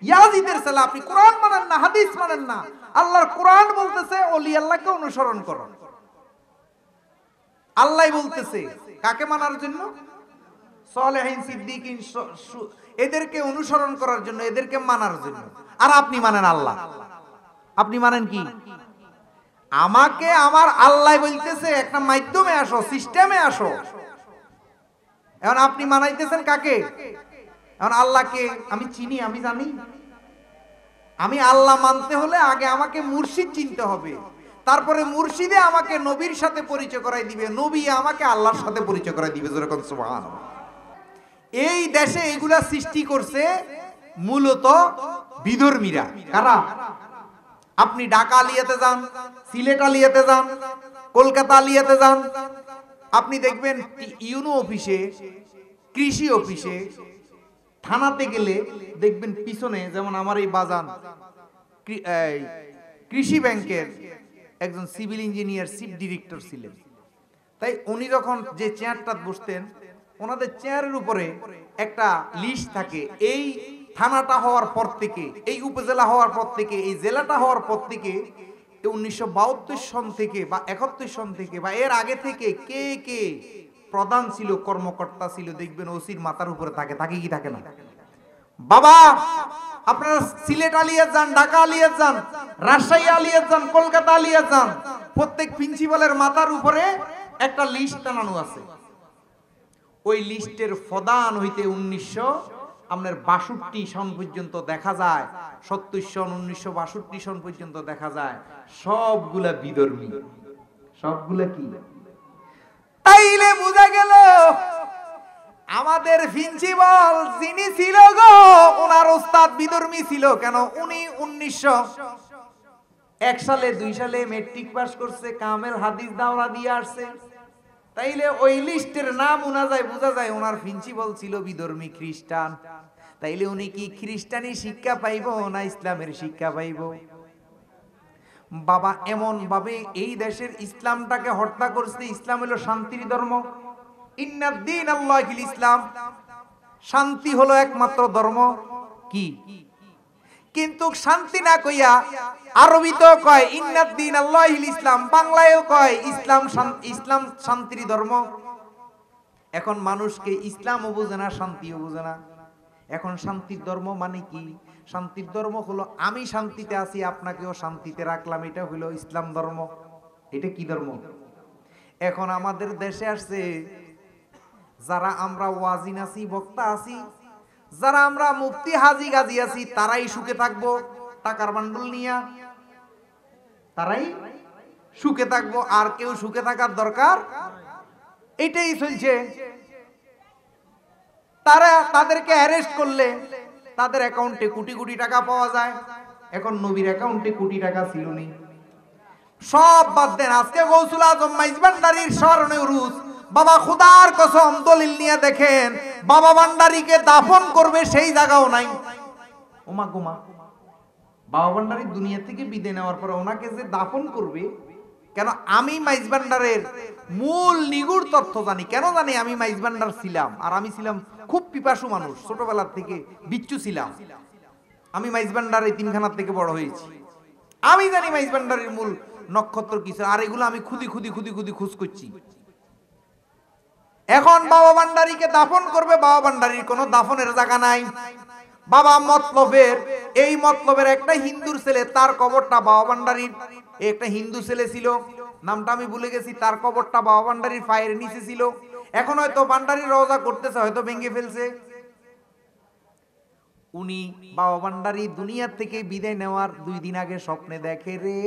ইয়াজিদের সালা আপনি কোরআন মানেন না, হাদিস মানেন না, আল্লাহর কোরআন বলতেছে ওলি আল্লাহকে অনুসরণ করো। আল্লাহ বলতেছে কাকে মানার জন্য? সালেহীন সিদ্দিকীন এদেরকে অনুসরণ করার জন্য, এদেরকে মানার জন্য। আর আপনি মানেন আল্লাহ, আপনি মানেন কি? আমাকে আমার আল্লাহ বলতেছে একটা মাধ্যমে আসো, সিস্টেমে আসো। এখন আপনি মানাইতেছেন কাকে? এখন আল্লাহকে আমি চিনি, আমি জানি। আমি আল্লাহ মানতে হলে আগে আমাকে মুর্শিদ চিনতে হবে, তারপরে মুর্শিদে আমাকে নবীর সাথে পরিচয় করাই দিবে, নবী আমাকে আল্লাহর সাথে পরিচয় করাই দিবে। যেরকম সুবহানাল্লাহ, এই দেশে এগুলা সৃষ্টি করছে মূলত বিধর্মীরা। কারা? আপনি ঢাকা আলিয়াতে যান, সিলেট আলিয়াতে যান, কলকাতা আলিয়াতে যান, আপনি দেখবেন ইউনো অফিসে, কৃষি অফিসে, থানাতে গেলে দেখবেন পিছনে, যেমন আমার এই বাজান কৃষি ব্যাংকের একজন সিভিল ইঞ্জিনিয়ার চিফ ডিরেক্টর ছিলেন, তাই উনি যখন যে চেয়ারটা বসতেন ওনাদের চেয়ারের উপরে একটা লিস্ট থাকে, এই থানাটা হওয়ার পর থেকে, এই উপজেলা হওয়ার পর থেকে, এই জেলাটা হওয়ার পর থেকে, 1972 সন থেকে বা 71 সন থেকে বা এর আগে থেকে কে কে প্রধান ছিল, কর্মকর্তা ছিল, দেখবেন ওসির মাথার উপরে থাকে। থাকে কি থাকে না? বাবা আপনারা সিলেট আলিয়া যান, ঢাকা আলিয়া যান, রাজশাহী আলিয়া যান, কলকাতা আলিয়া যান, প্রত্যেক প্রিন্সিপালের মাথার উপরে একটা লিস্ট টানানো আছে। ওই লিস্টের প্রধান হইতে 1962 সন পর্যন্ত দেখা যায়, 70 সন 1962 সন পর্যন্ত দেখা যায়, সবগুলা বিধর্মী, সবগুলা কি? তাইলে বুঝা গেল আমাদের প্রিন্সিপাল যিনি ছিল গো, ওনার ওস্তাদ বিধর্মী ছিল। কেন? উনি 1901 সালে 2 সালে মেট্রিক পাস করছে, কামেল হাদিস দাওরা দিয়ে আসছে। তাইলে ওই লিস্টের নাম উনা যায়, বোঝা যায় ওনার প্রিন্সিপাল ছিল বিধর্মী খ্রিস্টান। তাইলে উনি কি খ্রিস্টানি শিক্ষা পাইব না ইসলামের শিক্ষা পাইব? বাবা এমন ভাবে এই দেশের ইসলামটাকে হত্যা করছে। ইসলাম হলো শান্তির ধর্ম, ইন্নাদ্দিন আল্লাহিল ইসলাম, শান্তি হলো একমাত্র ধর্ম। কি কিন্তু শান্তি না কইয়া আরবিতেও কয় ইন্নাদ্দিন আল্লাহিল ইসলাম, বাংলায়ও কয় ইসলাম, ইসলাম শান্তির ধর্ম। এখন মানুষকে ইসলামও বোঝে না, শান্তিও বোঝে না। এখন শান্তির ধর্ম মানে কি? শান্তির ধর্ম হলো আমি শান্তিতে আছি, আপনাকেও শান্তিতে রাখলাম, এটা হলো ইসলাম ধর্ম। এটা কি ধর্ম? এখন আমাদের দেশে আসছে যারা আমরা ওয়াজিন আছি, বক্তা আছি, যারা আমরা মুফতি হাজি গাজী আছি, তারাই সুখে থাকবো টাকার বান্ডল নিয়া, তারাই সুখে থাকবো, আর কেউ সুখে থাকার দরকার। এটাই চলছে। তারা তাদেরকে অ্যারেস্ট করলে তাদের অ্যাকাউন্টে কোটি কোটি টাকা পাওয়া যায়। এখন নবীর অ্যাকাউন্টে কোটি টাকা ছিল না। সব বাদ দেন, আজকে গৌসুল আজম মাইজভান্ডারীর স্মরণে উরুস। বাবা খোদার কসম দলিল নিয়ে দেখেন, বাবা ভান্ডারীকে দাফন করবে সেই জায়গাও নাই। ওমা গোমা, বাবা ভান্ডারী দুনিয়া থেকে বিদায় নেওয়ার পরে ওনাকে যে দাফন করবে, কেন? আমি মাইজভান্ডারের মূল নিগুড় তথ্য জানি। কেন জানি? আমি মাইজভান্ডার ছিলাম, আর আমি ছিলাম খুব পিপাসু মানুষ, ছোটবেলার থেকে বিচ্ছু ছিলাম। আমি মাইজভান্ডার এই তিনখানার থেকে বড় হয়েছি। আমি জানি মাইজভান্ডারের মূল নক্ষত্র কিছু, আর এগুলো আমি খুদি খুদি খুদি খুদি খুঁজ করছি। এখন বাবা ভান্ডারীকে দাফন করবে, বাবা ভান্ডারীর কোনো দাফনের জায়গা নাই। বাবা মতলবের, এই মতলবের একটা হিন্দুর ছেলে, তার কবরটা বাবা ভান্ডারীর, একটা হিন্দু ছেলে ছিল, নামটা আমি ভুলে গেছি, তার কবরটা বাবা ভান্ডারীর পায়ের নিচে ছিল। এখন হয়তো ভান্ডারীর রওজা করতেছে, হয়তো ভেঙে ফেলছে। উনি বাবা ভান্ডারী দুনিয়া থেকে বিদায় নেওয়ার 2 দিন আগে স্বপ্নে দেখে রে,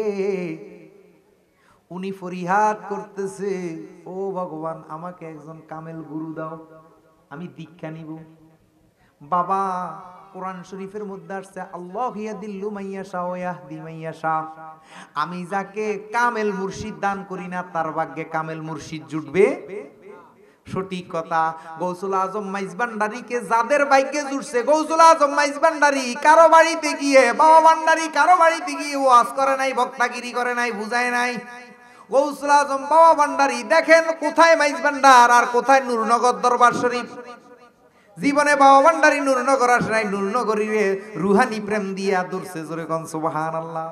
উনি ফরিহাদ করতেছে, ও ভগবান আমাকে একজন কামেল গুরু দাও, আমি দীক্ষা নিব। বাবা কোরআন শরীফের মধ্যে আসছে আল্লাহ ইয়াদিল্লু মাইয়াশা ওয়া ইয়াহদি মাইয়াশা, আমি যাকে কামেল মুর্শিদ দান করি না তার ভাগ্যে কামেল মুর্শিদ জুটবে। সঠিক কথা। গৌসুল আজম মাইজভান্ডারীকে যাদের ভাগ্যে জুটছে, গৌসুল আজম মাইজভান্ডারী কারো বাড়িতে গিয়ে, বাবা ভান্ডারী কারো বাড়িতে গিয়ে ওয়াজ করে নাই, বক্তাগিরি করে নাই, বুঝায় নাই। গৌসুল আজম বাবা ভান্ডারী দেখেন কোথায় মাইজভান্ডার আর কোথায় নূরনগর দরবার শরীফ, জীবনে বাবা ভান্ডারী নূরনগর আসে নাই, নূরনগরীরে রুহানি প্রেম দিয়ে আদরছে। জোরে কোন সুবহানাল্লাহ।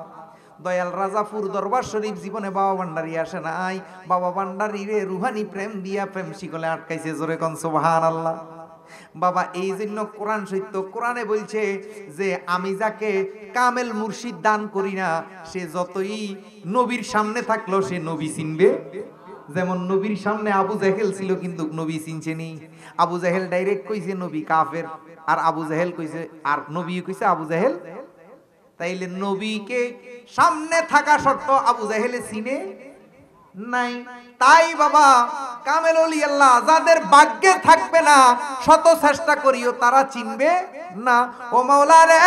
দয়াল রাজাপুর দরবার শরীফ জীবনে বাবা ভান্ডারী আসে নাই, বাবা ভান্ডারীরে রুহানি প্রেম দিয়া প্রেম শিকলে আটকাইছে। জোরে কোন সুবহানাল্লাহ। বাবা এই জন্য কোরআন সত্য, কোরআনে বলছে যে আমি যাকে কামেল মুর্শিদ দান করি না সে যতই নবীর সামনে থাকলো সে নবী চিনবে। যেমন নবীর সামনে আবু জাহেল ছিল কিন্তু নবী চিনছেনি। আবু জাহেল ডাইরেক্ট কইছে নবী কাফের, আর আবু জাহেল কইছে আর নবী কইছে আবু জাহেল। তাইলে নবীকে সামনে থাকা শর্ত আবু জাহেলে চিনে নাই। তাই বাবা কামেল ওলি আল্লাহ যাদের ভাগ্যে থাকবে না শত চেষ্টা করিও তারা চিনবে না। ও মাওলা রে,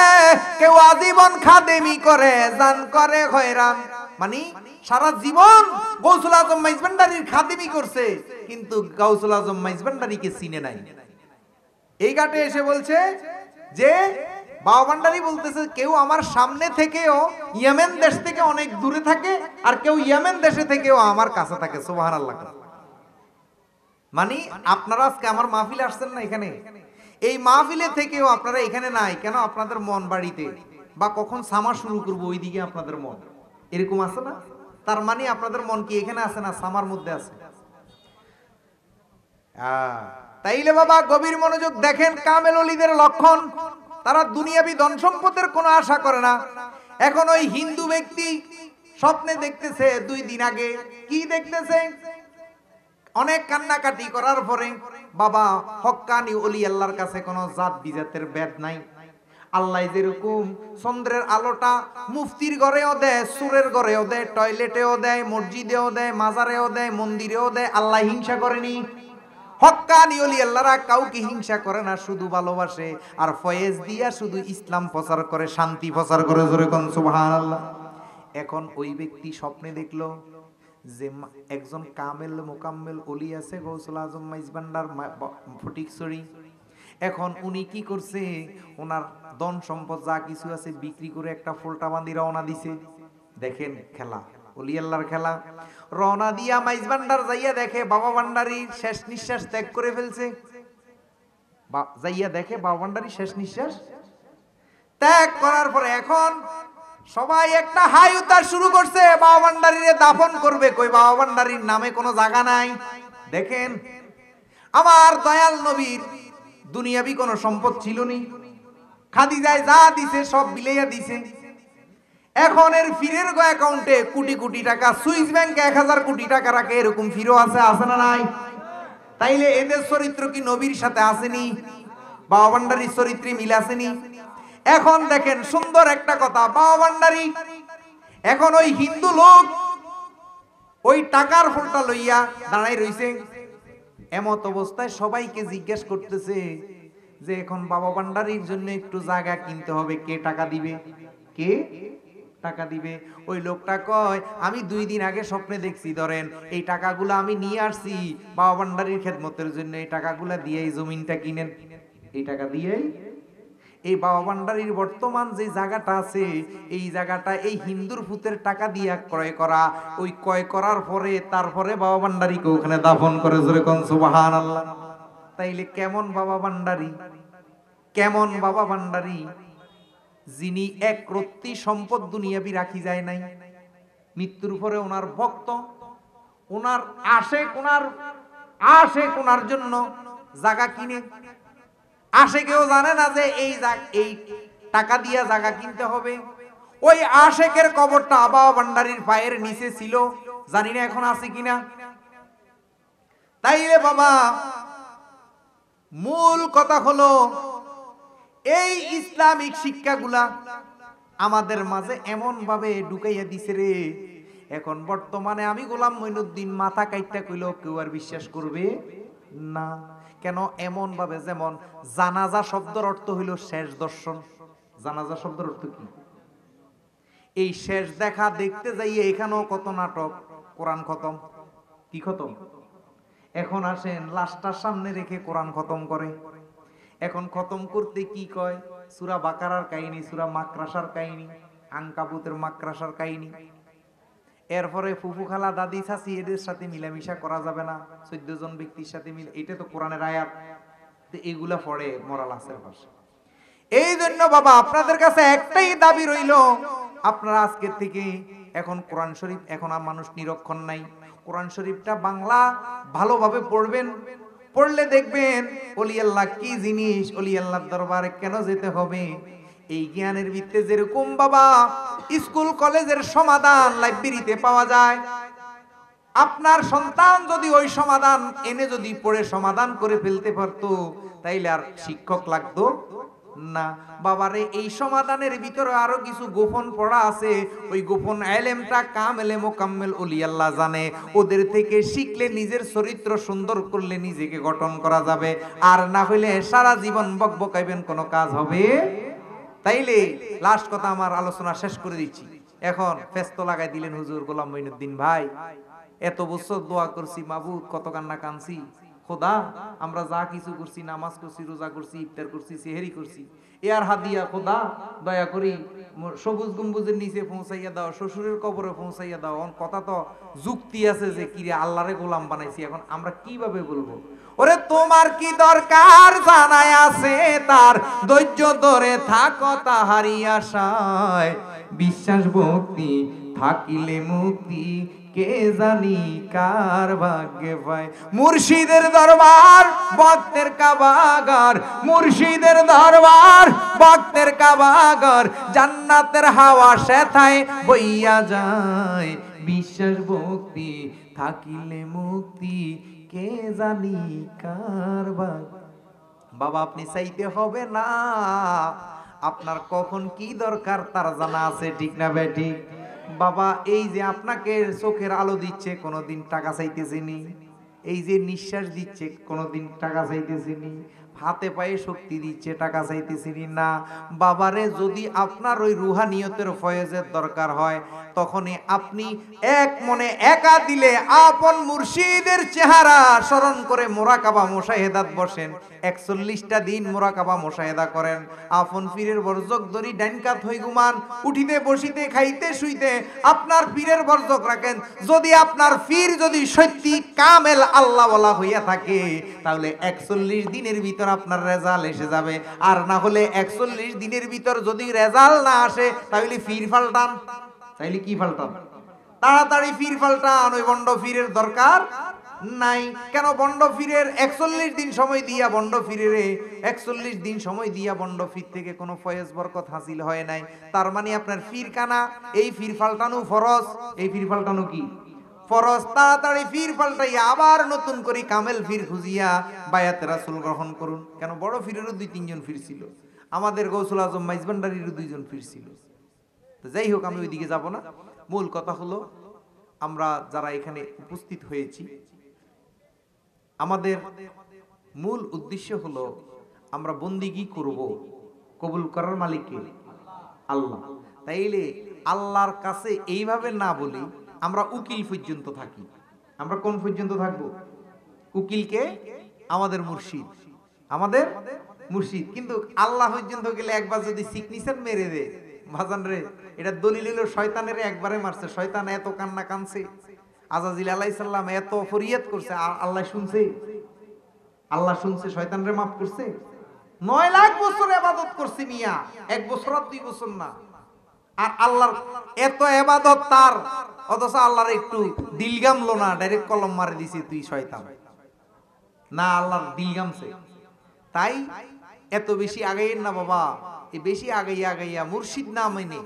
কেউ আজীবন খাদেমি করে জান করে হয়রান, মানে সারা জীবন গাউসুল আযম মাইজভান্ডারীর খাদেমি করছে কিন্তু গাউসুল আযম মাইজভান্ডারীকে চিনে নাই। এই ঘাটে এসে বলছে যে বাবা ভান্ডারী বলতেছে কেউ আমার সামনে থেকেও ইয়েমেন দেশ থেকে অনেক দূরে থাকে আর কেউ ইয়েমেন দেশে থেকেও আমার কাছে থাকে। সুবহানাল্লাহ। মানে আপনারা আজকে আমার মাহফিলে আসছেন না, এখানে এই মাহফিলে থেকেও আপনারা এখানে নাই কেন? আপনাদের মন বাড়িতে, বা কখন সামার শুরু করবো ওইদিকে আপনাদের মন, এরকম আছে না? তার মানে আপনাদের মন কি এখানে আছে না সামার মধ্যে আছে? তাইলে বাবা গভীর মনোযোগ দেখেন কামেল ওলিদের লক্ষণ, তারা দুনিয়াবি ধন সম্পদের কোনো আশা করে না। এখন ওই হিন্দু ব্যক্তি স্বপ্নে দেখতেছে, দুই দিন আগে কি দেখতেছে, অনেক কান্নাকাটি করার পরে বাবা হক্কানি ওলি আল্লাহর কাছে কোনো জাত বিজাতের ভেদ নাই। আল্লাহ যেরকম চন্দ্রের আলোটা মুফতির ঘরেও দেয়, সুরের ঘরেও দেয়, টয়লেটেও দেয়, মসজিদেও দেয়, মাজারেও দেয়, মন্দিরেও দেয়, আল্লাহ হিংসা করেনি। হক্কানি ওলি আল্লাহরা কাউকে হিংসা করে না, শুধু ভালোবাসে আর ফয়েজ দিয়া শুধু ইসলাম প্রচার করে, শান্তি প্রচার করে। জোরে কোন সুবহানাল্লাহ। এখন ওই ব্যক্তি স্বপ্নে দেখলো যে একজন কামেল মোকাম্মেল ওলি আছে গাউসুল আযম মাইজভান্ডার ফটিকছড়ি। এখন উনি কি করছে, ওনার ধন সম্পদ যা কিছু আছে বিক্রি করে একটা ফোলটা বাঁধি রওনা দিছে। দেখেন খেলা, ওলি আল্লাহর খেলা। রওনা দিয়া মাইজভান্ডার যাইয়া দেখে বাবা ভান্ডারী শেষ নিঃশ্বাস ত্যাগ করে ফেলছে। যাইয়া দেখে বাবা ভান্ডারী শেষ নিঃশ্বাস ত্যাগ করার পরে এখন সবাই একটা হাই উত্তাল শুরু করছে, বাবা ভান্ডারীরে দাফন করবে। কই বাবা ভান্ডারীর নামে কোনো জায়গা নাই। দেখেন আমার দয়াল নবীর দুনিয়াবি কোনো সম্পদ ছিল নি, খাদিজায় যা দিছে সব বিলাইয়া দিছে। এখন এর ফিরের গো অ্যাকাউন্টে কোটি কোটি টাকা, সুইস ব্যাংকে 1000 কোটি টাকা রাখে, এরকম ফিরো আছে, আছে না নাই? তাইলে এদের চরিত্র কি নবীর সাথে আসেনি? বাবা ভান্ডারীর চরিত্রে মিল আসেনি? এখন দেখেন সুন্দর একটা কথা, বাবা ভান্ডারী এখন ওই হিন্দু লোক ওই টাকার ফলটা লইয়া দাঁড়াই রইছে। এমত অবস্থায় সবাইকে জিজ্ঞেস করতেছে যে এখন বাবা ভান্ডারীর জন্য একটু জায়গা কিনতে হবে, কে টাকা দিবে, কে টাকা দিবে? ওই লোকটা কয় আমি 2 দিন আগে স্বপ্নে দেখছি, ধরেন এই টাকাগুলো আমি নিয়ে আসছি বাবা ভান্ডারীর খেদমতের জন্য, এই টাকাগুলো দিয়ে এই জমিনটা কিনেন, এই টাকা দিয়েই এই বাবা ভান্ডারীর বর্তমান যে জায়গাটা আছে এই জায়গাটা এই হিন্দুর ভূতের টাকা দিয়া ক্রয় করা। ওই ক্রয় করার পরে তারপরে বাবা ভান্ডারীকে ওখানে দাফন করে। জোরে কোন সুবহানাল্লাহ। তাইলে কেমন বাবা ভান্ডারী, কেমন বাবা ভান্ডারী যিনি এক রত্তি সম্পদ দুনিয়াবি রাখি যায় নাই, মৃত্যুর পরে ওনার ভক্ত ওনার আশেক ওনার জন্য জায়গা কিনে। আশেকেও জানে না যে এই টাকা দিয়ে জায়গা কিনতে হবে। ওই আশেকের কবরটা বাবা ভান্ডারীর পায়ের নিচে ছিল, জানি না এখন আছে কিনা। তাইলে বাবা মূল কথা হলো এই ইসলামিক শিক্ষাগুলা আমাদের মাঝে এমন ভাবে ঢুকাইয়া দিছে রে, এখন বর্তমানে আমি গোলাম মঈনুদ্দিন মাথা কাইটা কইলো কেউ আর বিশ্বাস করবে না। কেন এমন ভাবে? যেমন জানাজা শব্দের অর্থ হইল শেষ দর্শন। জানাজা শব্দের অর্থ কি? এই শেষ দেখা দেখতে যাইয়ে এখানেও কত নাটক, কোরআন খতম। কি খতম? এখন আসেন লাশটার সামনে রেখে কোরআন খতম করে। এখন খতম করতে কি কয়? সূরা বাকারার কাহিনী, সূরা মাকরাসার কাহিনী, আনকাবুতের মাকরাসার কাহিনী। এরপরে ফুফু খালা দাদি চাচি এদের সাথে মিলামিশা করা যাবে না, 14 জন ব্যক্তির সাথে মিল, এটা তো কোরআনের আয়াত। তো এগুলা পড়ে মরাল আসার ভাষা। এই জন্য বাবা আপনাদের কাছে একটাই দাবি রইল, আপনারা আজকে থেকে এখন কোরআন শরীফ, এখন আর মানুষ নিরক্ষণ নাই, কোরআন শরীফটা বাংলা ভালোভাবে পড়বেন, পড়লে দেখবেন ওলি আল্লাহ কি জিনিস, ওলি আল্লাহর দরবারে কেন যেতে হবে। এই জ্ঞানের ভিত্তিতে যেরকম বাবা স্কুল কলেজের সমাধান লাইব্রেরিতে পাওয়া যায়, আপনার সন্তান যদি ওই সমাধান এনে যদি পড়ে সমাধান করে ফেলতে পারতো তাইলে আর শিক্ষক লাগতো না। বাবারে এই সমাধানের ভিতরে আরো কিছু গোপন পড়া আছে, ওই গোপন এলেমটা কামেলে মোকাম্মেল ওলি আল্লাহ জানে। ওদের থেকে শিখলে নিজের চরিত্র সুন্দর করলে নিজেকে গঠন করা যাবে, আর না হইলে সারা জীবন বকবকাইবেন কোনো কাজ হবে। তাইলে লাস্ট কথা, আমার আলোচনা শেষ করে দিচ্ছি। এখন ফেস্ত লাগাই দিলেন হুজুর গোলাম মঈনুদ্দিন ভাই, এত বছর দোয়া করছি, মাবুদ কত কান্না কাঁদছি, খোদা আমরা যা কিছু করছি, নামাজ করছি, রোজা করছি, ইফতার করছি, সেহেরি করছি, এর হাদিয়া খোদা দয়া করি সবুজ গম্বুজের নিচে পৌঁছাইয়া দাও, শ্বশুরের কবরে পৌঁছাইয়া দাও। কথা তো যুক্তি আছে যে কিরে আল্লাহরে গোলাম বানাইছি, এখন আমরা কিভাবে বলবো? ওরে তোমার কি দরকার জানাই আছে তার, ধৈর্য ধরে থাকো তাহারি আশায়, বিশ্বাস ভক্তি থাকিলে মুক্তি কে জানি কার ভাগ্যে পায়। মুর্শিদের দরবার ভক্তের কাবাগার, মুর্শিদের দরবার ভক্তের কাবাগার, জান্নাতের হাওয়া সেথায় বইয়া যায়, বিশ্বাস ভক্তি থাকিলে মুক্তি কে জানি কার ভাগ্যে। বাবা আপনি চাইতে হবে না, আপনার কখন কি দরকার তার জানা আছে, ঠিক না বেটি? বাবা এই যে আপনাকে চোখের আলো দিচ্ছে কোনোদিন টাকা চাইতেছেনি, এই যে নিঃশ্বাস দিচ্ছে কোনোদিন টাকা চাইতেছেনি, হাতে পায়ে শক্তি দিচ্ছে টাকা চাইতেছেনি না। বাবারে যদি আপনার ওই রুহানিয়তের ফয়েজের দরকার হয় তখনই আপনি এক মনে একা দিলে আপন মুর্শিদের চেহারা স্মরণ করে মোরাকাবা মোশাহেদাত বসেন, ৪১টা দিন মোরাকাবা মোশাহেদা করেন, আপন পীরের বর্জক দড়ি ডাইনকাত হই ঘুমান, উঠিতে বসিতে খাইতে শুইতে আপনার পীরের বর্জক রাখেন। যদি আপনার পীর যদি সত্যি কামেল আল্লাহওয়ালা হইয়া থাকে তাহলে ৪১ দিনের ভিতর আপনার রেজাল্ট এসে যাবে, আর না হলে ৪১ দিনের ভিতর যদি রেজাল্ট না আসে তাহলে ফির ফালটান, তাইলে কি ফালটান? তাড়াতাড়ি ফির ফালটান, ওই বন্ড ফিরের দরকার নাই। কেন বন্ড ফিরের ৪১ দিন সময় দিয়া বন্ড ফিরে ৪১ দিন সময় দিয়া বন্ড ফির থেকে কোনো ফয়েজ বরকত হাসিল হয় নাই, তার মানে আপনার ফির কানা। এই ফির ফালটানো ফরজ, এই ফির ফালটানো কি ফরজ? তাড়াতাড়ি ফির পাল্টাইয়া আবার নতুন করে কামেল ফির খুঁজিয়া বায়াতে রাসূল গ্রহণ করুন। কেন বড় ফিরেরও ২-৩ জন ফির ছিল, আমাদের গৌসুল আজম মাইজভান্ডারীরও 2 জন ফির ছিল। তো যাই হোক, আমি ওইদিকে যাব না। মূল কথা হলো আমরা যারা এখানে উপস্থিত হয়েছি, আমাদের মূল উদ্দেশ্য হলো আমরা বন্দিগি করব কবুল করার মালিককে আল্লাহ। তাইলে আল্লাহর কাছে এইভাবে না বলি আমরা উকিল পর্যন্ত থাকি। আমরা কোন পর্যন্ত থাকব? উকিলকে আমাদের মুর্শিদ, আমাদের মুর্শিদ। কিন্তু আল্লাহ পর্যন্ত গেলে একবার যদি সিগনেচার মেরে দেয় ভাজান রে, এটা দলিল হলো শয়তানের একবারে মারছে। শয়তান এত কান্না কানছে, আজাজিল আলাইহিস সালাম এত ফরিয়াদ করছে, আল্লাহ শুনছে? আল্লাহ শুনছে, শয়তান রে মাফ করছে? ৯ লাখ বছর ইবাদত করছে মিয়া, 1 বছর আর 2 বছর না। আর আল্লাহর এত ইবাদত তার, অথচ আল্লাহর একটু দিল গামলো না, ডাইরেক্ট কলম মারে দিছে তুই শয়তান। না, আল্লাহর দিল গামছে। তাই এত বেশি আগাইয়েন না বাবা, এই বেশি আগাইয়া আগাইয়া মুর্শিদ না মানে,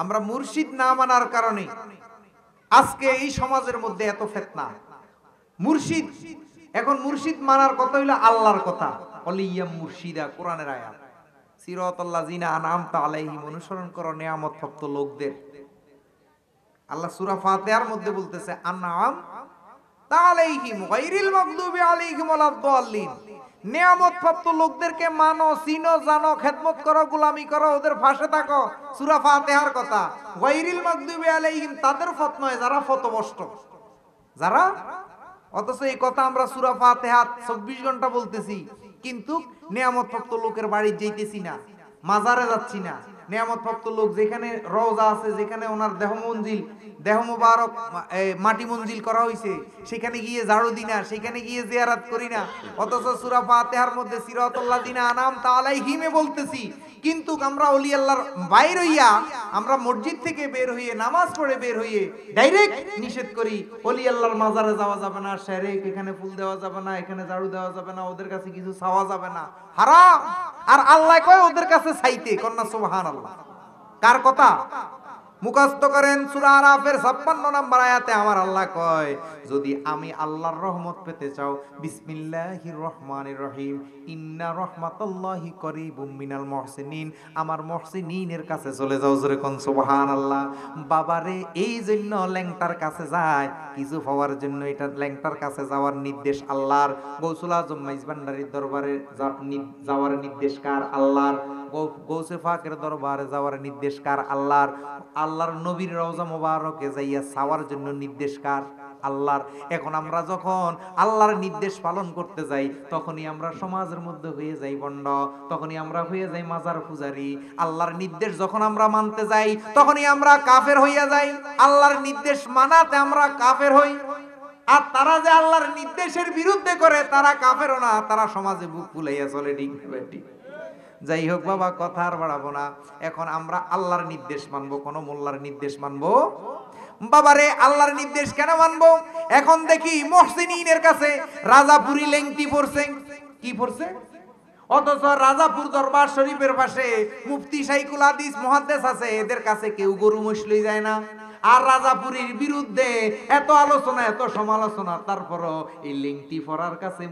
আমরা মুর্শিদ না মানার কারণে আজকে এই সমাজের মধ্যে এত ফিতনা। মুর্শিদ, এখন মুর্শিদ মানার কথা হইলো আল্লাহর কথা, অলিয়াম মুর্শিদা কোরআনের আয়াত, সিরাতাল্লাযিনা আনআমতা আলাইহিম, অনুসরণ করো নিয়ামতপ্রাপ্ত লোকদের। আল্লাহ সূরা ফাতিহার মধ্যে বলতেছে আনআম তাআলাইহিম গায়রিল মাগদুবি আলাইহিম ওয়ালাদ-দাল্লিন, নিয়ামতপ্রাপ্ত লোকদেরকে মানো, চিনো, জানো, খেদমত করো, গোলামি করো, ওদের পাশে থাকো। সূরা ফাতিহার কথা, গায়রিল মাগদুবি আলাইহিম তাদের ফত নয় যারা ফতভ্রষ্ট, যারা। অথচ এই কথা আমরা সূরা ফাতিহা ২৪ ঘন্টা বলতেছি, কিন্তু নিয়ামতপ্রাপ্ত লোকের বাড়ি যাইতেছি না, মাজারে যাচ্ছি না। নিয়ামতপ্রাপ্ত লোক যেখানে রওজা আছে, যেখানে ওনার দেহ মঞ্জিল, देह मुबारक माटी मंजिल करा हयसे सेखाने गिये झाड़ू दिना सेखाने गिये जियारत करी ना অথচ সূরা ফাতিহার মধ্যে সিরাতুল্লাযিনা আনামতা আলাইহিমে বলতেছি কিন্তু আমরা ওলি আল্লাহর বাইরে হইয়া আমরা মসজিদ থেকে বের হইয়ে নামাজ পড়ে বের হইয়ে ডাইরেক্ট নিষেধ করি ওলি আল্লাহর মাজারে যাওয়া যাবে না শিরক এখানে ফুল দেওয়া যাবে না এখানে ঝাড়ু দেওয়া যাবে না ওদের কাছে কিছু চাওয়া যাবে না হারাম আর আল্লাহ কয় ওদের কাছে চাইতে কন্না সুবহানাল্লাহ কার কথা মুখস্থ করেন সূরা আরাফের 56 নম্বর আয়াতে আমার আল্লাহ কয় যদি আমি আল্লাহর রহমত পেতে চাও বিসমিল্লাহির রহমানির রহিম ইন্না রহমাতাল্লাহি করিবুম মিনাল মুহসিনিন আমার মুহসিনিনের কাছে চলে যাও জোরে কোন সুবহানাল্লাহ বাবারে এই জন্য ল্যাংটার কাছে যায় কিছু পাওয়ার জন্য এটা ল্যাংটার কাছে যাওয়ার নির্দেশ আল্লাহর গৌসুল আজম মাইজভান্ডারীর দরবারে যাওয়ার নির্দেশ কার আল্লাহর গৌসে পাকের দরবারে যাওয়ার নির্দেশ কার আল্লাহর আল্লাহর নবীর রওজা মোবারকে যাইয়া সাওয়ার জন্য নির্দেশ কার আল্লাহর এখন আমরা যখন আল্লাহর নির্দেশ পালন করতে যাই তখনই আমরা সমাজের মধ্যে হয়ে যাই বন্ড তখনই আমরা হয়ে যাই মাজার পূজারি আল্লাহর নির্দেশ যখন আমরা মানতে যাই তখনই আমরা কাফের হইয়া যাই আল্লাহর নির্দেশ মানাতে আমরা কাফের হই আর তারা যে আল্লাহর নির্দেশের বিরুদ্ধে করে তারা কাফেরও না তারা সমাজে বুক ফুলাইয়া চলে ঠিক ঠিক যাই হোক বাবা কথা আর বাড়াবো না এখন আমরা আল্লাহর নির্দেশ মানবো কোন মোল্লার নির্দেশ মানবো বাবারে আল্লাহর নির্দেশ কেন মানবো এখন দেখি মুহসিনিনের কাছে রাজাপুরি লেংটি পড়ছে কি পড়ছে অথচ রাজাপুর দরবার শরীফের পাশে মুফতি শাইখুল হাদিস মুহাদ্দিস আছে এদের কাছে কেউ গরু মোষ লয়ে যায় না আর রাজাপুরীর বিরুদ্ধে এত আলোচনা এত সমালোচনা তারপরও এই লিংটি ফরার কাছে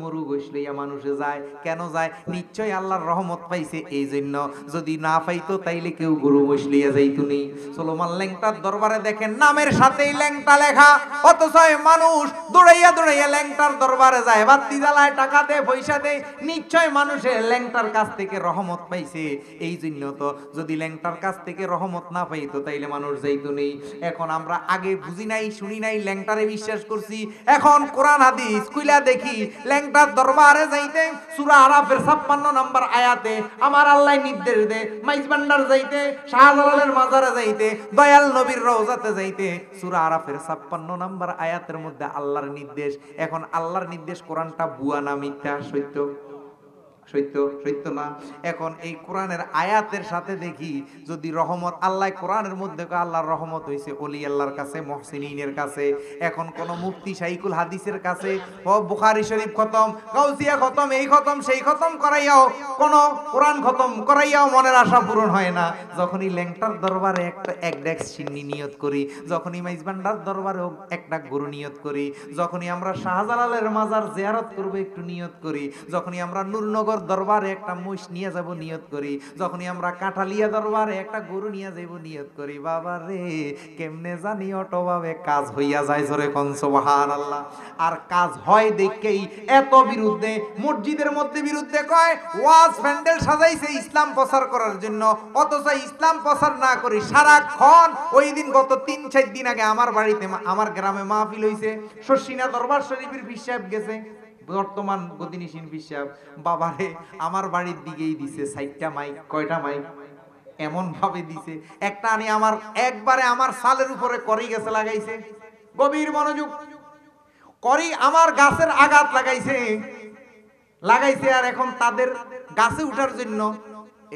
মরু গইসলিয়া মানুষে যায় কেন যায় নিশ্চয়ই আল্লাহর রহমত পাইছে এই জন্য যদি না পাইতো তাইলে কেউ গুরু বসলিয়া যাইতুনি সোলোমান ল্যাংটার দরবারে দেখেন নামের সাথেই ল্যাংটা লেখা অথচ মানুষ দৌড়াইয়া দৌড়াইয়া ল্যাংটার দরবারে যায় বাতি জ্বালায় টাকা দেয় পয়সা দেয় নিশ্চয় মানুষের ল্যাংটার কাছ থেকে রহমত পাইছে এই জন্য তো যদি ল্যাংটার কাছ থেকে রহমত না পাইতো তাইলে মানুষ যাইতুনি এখন আমরা আগে বুঝি নাই শুনি নাই ল্যাংটারে বিশ্বাস করছি এখন কোরআন হাদিস কইলা দেখি ল্যাংটার দরবারে যাইতে সূরা আরাফের 56 নম্বর আয়াতে আমার আল্লাহ নির্দেশ দেয় মাইজভান্ডার যাইতে শাহজালালের মাজারে যাইতে দয়াল নবীর রওজাতে যাইতে সূরা আরাফের 56 নম্বর আয়াতের মধ্যে আল্লাহর নির্দেশ এখন আল্লাহর নির্দেশ কোরআনটা বুয়া না মিথ্যা সত্য সত্য সত্য না এখন এই কোরআনের আয়াতের সাথে দেখি যদি রহমত আল্লাহ কোরআনের মধ্যে আল্লাহর রহমত হয়েছে ওলি আল্লাহর কাছে মুহসিনিনের কাছে এখন কোন মুফতি শাইখুল হাদিসের কাছে বুখারী শরীফ খতম গাউসিয়া খতম এই খতম সেই খতম করাইয়াও কোন কোরআন খতম করাইয়াও মনের আশা পূরণ হয় না যখনই ল্যাংটার দরবারে একটা এক ড্যাক সিন্নি নিয়ত করি যখনই মাইজভান্ডার দরবারেও একটা গরু নিয়ত করি যখনই আমরা শাহজালালের মাজার জিয়ারত করবো একটু নিয়ত করি যখনই আমরা নূরনগর দরবারে একটা মোষ নিয়ে যাব নিয়ত করি যখনই আমরা কাঁঠালিয়া দরবারে একটা গরু নিয়ে যাব নিয়ত করি বাবা রে কেমনে জানি অটোভাবে কাজ হইয়া যায় জোরে কোন সুবহানাল্লাহ আর কাজ হয় দেখেই এত বিরুদ্ধে মসজিদের মধ্যে বিরুদ্ধে কয় ওয়াজ প্যান্ডেল সাজাইছে ইসলাম প্রচার করার জন্য অথচ ইসলাম প্রচার না করি সারাক্ষণ ওই দিন গত 3-4 দিন আগে আমার বাড়িতে আমার গ্রামে মাহফিল হইছে শশিনা দরবার শরীফের পীর সাহেব গেছে বর্তমান গদিনীশিন বিশ্বাস বাবারে আমার বাড়ির দিকেই দিছে 60টা মাইক কয়টা মাইক এমন ভাবে দিছে একটা আনি আমার একবারে আমার সালের উপরে করি গাছ লাগাইছে গভীর মনোযোগ করি আমার গাছের আঘাত লাগাইছে লাগাইছে আর এখন তাদের গাছে উঠার জন্য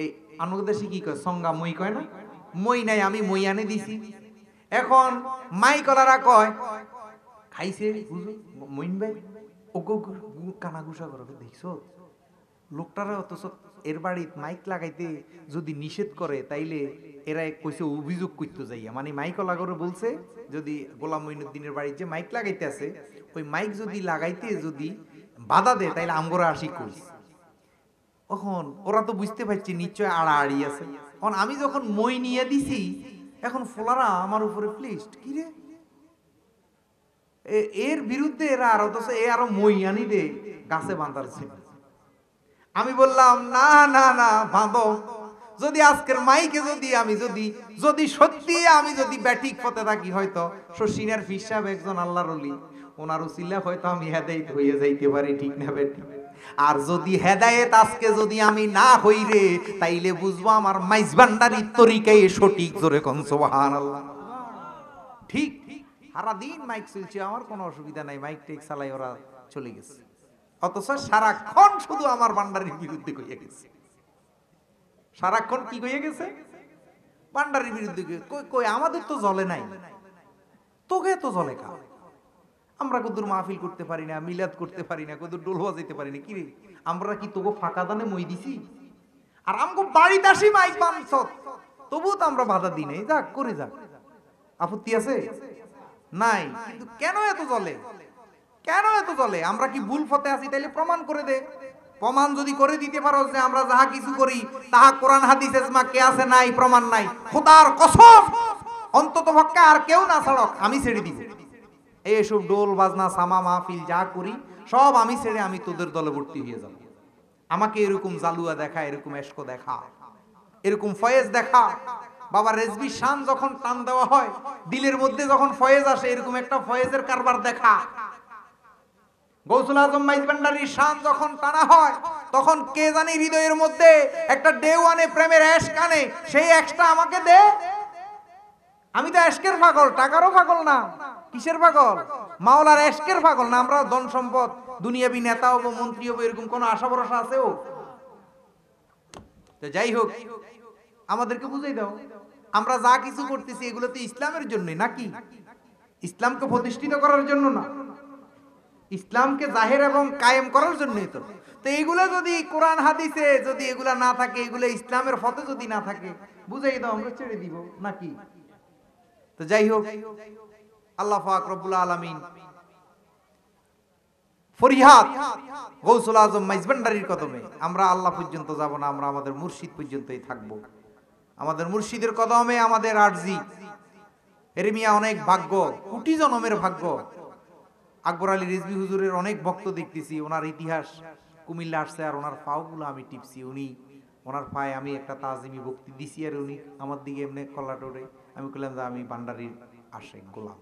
এই আনুদেশে কি কয় সংজ্ঞা মই কয় না মই নাই আমি মই আনে দিছি এখন মাইকলারা কয় খাইছে মইন ভাই কানাঘুষা করবে দেখছো লোকটারা অথচ এর বাড়িতে মাইক লাগাইতে যদি নিষেধ করে তাইলে এরা কইছে অভিযোগ করতে যাইয়া মানে মাইক লাগারে বলছে যদি গোলাম মঈনুদ্দিনের বাড়িতে যে মাইক লাগাইতে আছে ওই মাইক যদি লাগাইতে যদি বাধা দেয় তাইলে আমগোরা আসি কইছে এখন ওরা তো বুঝতে পারছে নিশ্চয় আড়াআড়ি আছে এখন আমি যখন মই নিয়ে দিছি এখন ফোলারা আমার উপরে প্লিস্ট কি রে এর বিরুদ্ধে এরা আর অথচ এ আরো মই আনি দে গাছে বাঁধার ছিল আমি বললাম না না না বাঁধো যদি আজকের মাইকে যদি সত্যি আমি যদি ব্যাটিক পথে থাকি হয়তো শশিনার হিসাব একজন আল্লাহর ওলি ওনার উসিলা হয়তো আমি হেদায়েত হয়ে যাইতে পারি ঠিক না বেটি আর যদি হেদায়েত আজকে যদি আমি না হই রে তাইলে বুঝবো আমার মাইজভান্ডারীর তরিকায় সঠিক জোরে কোন সুবহানাল্লাহ ঠিক সারা দিন মাইক চলছে, আমার কোনো অসুবিধা নাই, মাইক টেক চালাই ওরা চলে গেছে, অথচ সারাক্ষণ শুধু আমার ভান্ডারীর বিরুদ্ধে কইয়া গেছে। সারাক্ষণ কি কইয়া গেছে? ভান্ডারীর বিরুদ্ধে। কই কই আমাদের তো জ্বলে নাই, তোকে তো জ্বলে কা? আমরা কদুর মাহফিল করতে পারি না, মিলাদ করতে পারি না, কদুর ডোল বাজাইতে পারি না, কি রে আমরা কি তোকে ফাঁকা দানে মই দিছি? আর আমগো বাড়িতে আসি মাইক বানছ, তবুও তো আমরা বাধা দিই নাই। যাক করে যাক, আপত্তি আছে নাই, কিন্তু কেন এত জ্বলে, কেন এত জ্বলে? আমরা কি ভুল পথে আছি? তাইলে প্রমাণ করে দে। প্রমাণ যদি করে দিতে পারো যে আমরা যাহা কিছু করি তাহা কোরআন হাদিসে মা কে আছে নাই, প্রমাণ নাই, খোদার কসম অন্তত পক্ষে আর কেউ না ছাড়ক আমি ছেড়ে দিব। এইসব ডোল বাজনা সামা মাহফিল যা করি সব আমি ছেড়ে আমি তোদের দলে ভর্তি হয়ে যাব। আমাকে এরকম জালুয়া দেখা, এরকম এশক দেখা, এরকম ফয়েজ দেখা। বাবা রেজবি শান যখন টান দেওয়া হয় দিলের মধ্যে যখন ফয়েজ আসে, এরকম একটা ফয়েজের কারবার দেখা। গৌসুল আজম মাইজভান্ডারীর শান যখন টানা হয় তখন কে জানি হৃদয়ের মধ্যে একটা দেওয়ানে প্রেমের এশ কানে, সেই এশটা আমাকে দে। আমি তো এশকের পাগল, টাকারও পাগল না, কিসের পাগল? মাওলার এশকের পাগল না। আমরা ধন সম্পদ দুনিয়াবি নেতা হবো, মন্ত্রী হবো, এরকম কোনো আশা ভরসা আছে? ও তো যাই হোক, আমাদেরকে বুঝাই দাও আমরা যা কিছু করতেছি এগুলো তো ইসলামের জন্য, নাকি ইসলামকে প্রতিষ্ঠিত করার জন্য না, ইসলামকে জাহের এবং কায়েম করার জন্যই তো। তো এগুলো যদি কোরআন হাদিসে যদি এগুলা না থাকে, এগুলো ইসলামের ফতে যদি না থাকে, বুঝাই দাও আমরা ছেড়ে দিব নাকি। তো যাই হোক, আল্লাহ পাক রব্বুল আলামিন ফরিহাদ গৌসুল আজম মাইজভান্ডারীর কদমে। আমরা আল্লাহ পর্যন্ত যাব না, আমরা আমাদের মুর্শিদ পর্যন্তই থাকব। আমাদের মুর্শিদের কদমে আমাদের আরজি। এরমিয়া অনেক ভাগ্য, কোটি জনমের ভাগ্য। আকবর আলী রিজভী হুজুরের অনেক ভক্ত দেখতেছি, ওনার ইতিহাস কুমিল্লা আসছে, আর ওনার পাওগুলো আমি টিপছি। উনি ওনার পায়ে আমি একটা তাজিমি ভক্তি দিছি, আর উনি আমার দিকে এমনি কল্লাটোরে। আমি বললাম যে আমি ভান্ডারীর আশেক গোলাম।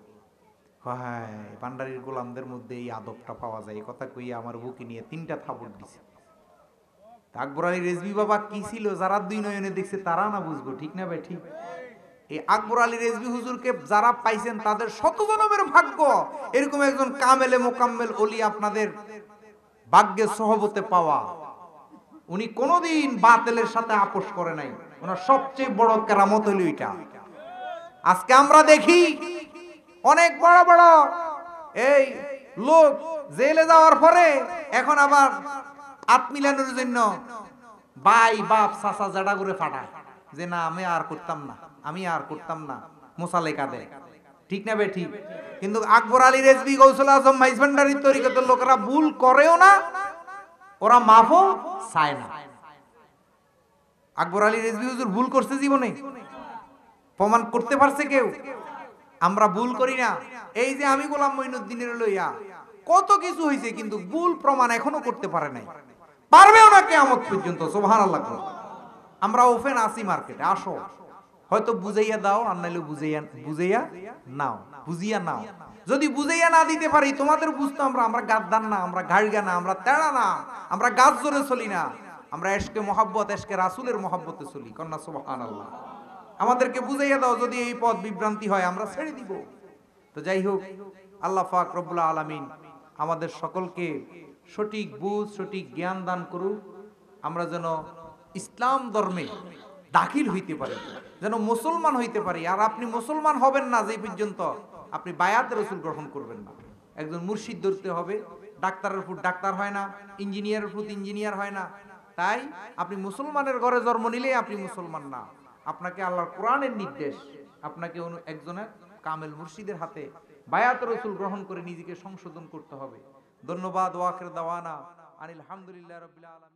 হ্যাঁ, ভান্ডারীর গোলামদের মধ্যে এই আদবটা পাওয়া যায়। এই কথা কইয়া আমার বুকে নিয়ে তিনটা থাপড় দিছে। আকবর আলী রিজভী বাবা কি ছিল, যারা দুই নয়নে দেখছে তারা না বুঝবো, ঠিক না ভাই? ঠিক। এই আকবর আলী রিজভী হুজুরকে যারা পাইছেন তাদের শত জনমের ভাগ্য এরকম একজন কামেলে মোকাম্মেল ওলি আপনাদের ভাগ্যে সহবতে পাওয়া। উনি কোনোদিন বাতিলের সাথে আপোষ করে নাই, ওনার সবচেয়ে বড় কেরামত হলো এটা। আজকে আমরা দেখি অনেক বড় বড় এই লোক জেলে যাওয়ার পরে এখন আবার আত্মীলানোর জন্য ভাই বাপ চাচা জাডা করে ফাটায় যে না আমি আর করতাম না, আমি আর করতাম না, মোসালে কাঁদে, ঠিক না বে? ঠিক। কিন্তু আকবর আলী রিজভী গৌসুল আজম মাইজভান্ডারীর তরিকতের লোকেরা ভুল করেও না, ওরা মাফও চায় না। আকবর আলী রিজভী হুজুর ভুল করছে জীবনে, প্রমাণ করতে পারছে কেউ? আমরা ভুল করি না। এই যে আমি গোলাম মঈনুদ্দিনের লইয়া কত কিছু হয়েছে, কিন্তু ভুল প্রমাণ এখনো করতে পারে নাই, পারবেও না কিয়ামত পর্যন্ত। সুবহানাল্লাহ। আমরা ওপেন আসি মার্কেটে, আসো হয়তো বুঝাইয়া দাও, আর নাইলে বুঝাইয়া নাও, বুঝিয়া নাও। যদি বুঝাইয়া না দিতে পারি তোমাদের বুঝতো আমরা, আমরা গাদ্দার না, আমরা ঘাড়গা না, আমরা তেড়া না, আমরা গাছ জোরে চলি না, আমরা এশকে মোহাব্বত, এশকে রাসুলের মোহাব্বতে চলি। কন্যা সুবহানাল্লাহ। আমাদেরকে বুঝাইয়া দাও, যদি এই পথ বিভ্রান্তি হয় আমরা ছেড়ে দিব। তো যাই হোক, আল্লাহ পাক রব্বুল আলামিন আমাদের সকলকে সঠিক বুঝ, সঠিক জ্ঞান দান করুক। আমরা যেন ইসলাম ধর্মে দাখিল হইতে পারি, যেন মুসলমান হইতে পারি। আর আপনি মুসলমান হবেন না যে পর্যন্ত আপনি বায়াত রাসূল গ্রহণ করবেন না। একজন মুর্শিদ ধরতে হবে। ডাক্তারের ফুট ডাক্তার হয় না, ইঞ্জিনিয়ারের ফুট ইঞ্জিনিয়ার হয় না। তাই আপনি মুসলমানের ঘরে জন্ম নিলে আপনি মুসলমান না। আপনাকে আল্লাহর কোরআনের নির্দেশ, আপনাকে একজনের কামেল মুর্শিদের হাতে বায়াত রাসূল গ্রহণ করে নিজেকে সংশোধন করতে হবে। ধন্যবাদ। ওয়া আখির দাওয়ানা আনিল হামদুলিল্লাহি রাব্বিল আলামিন।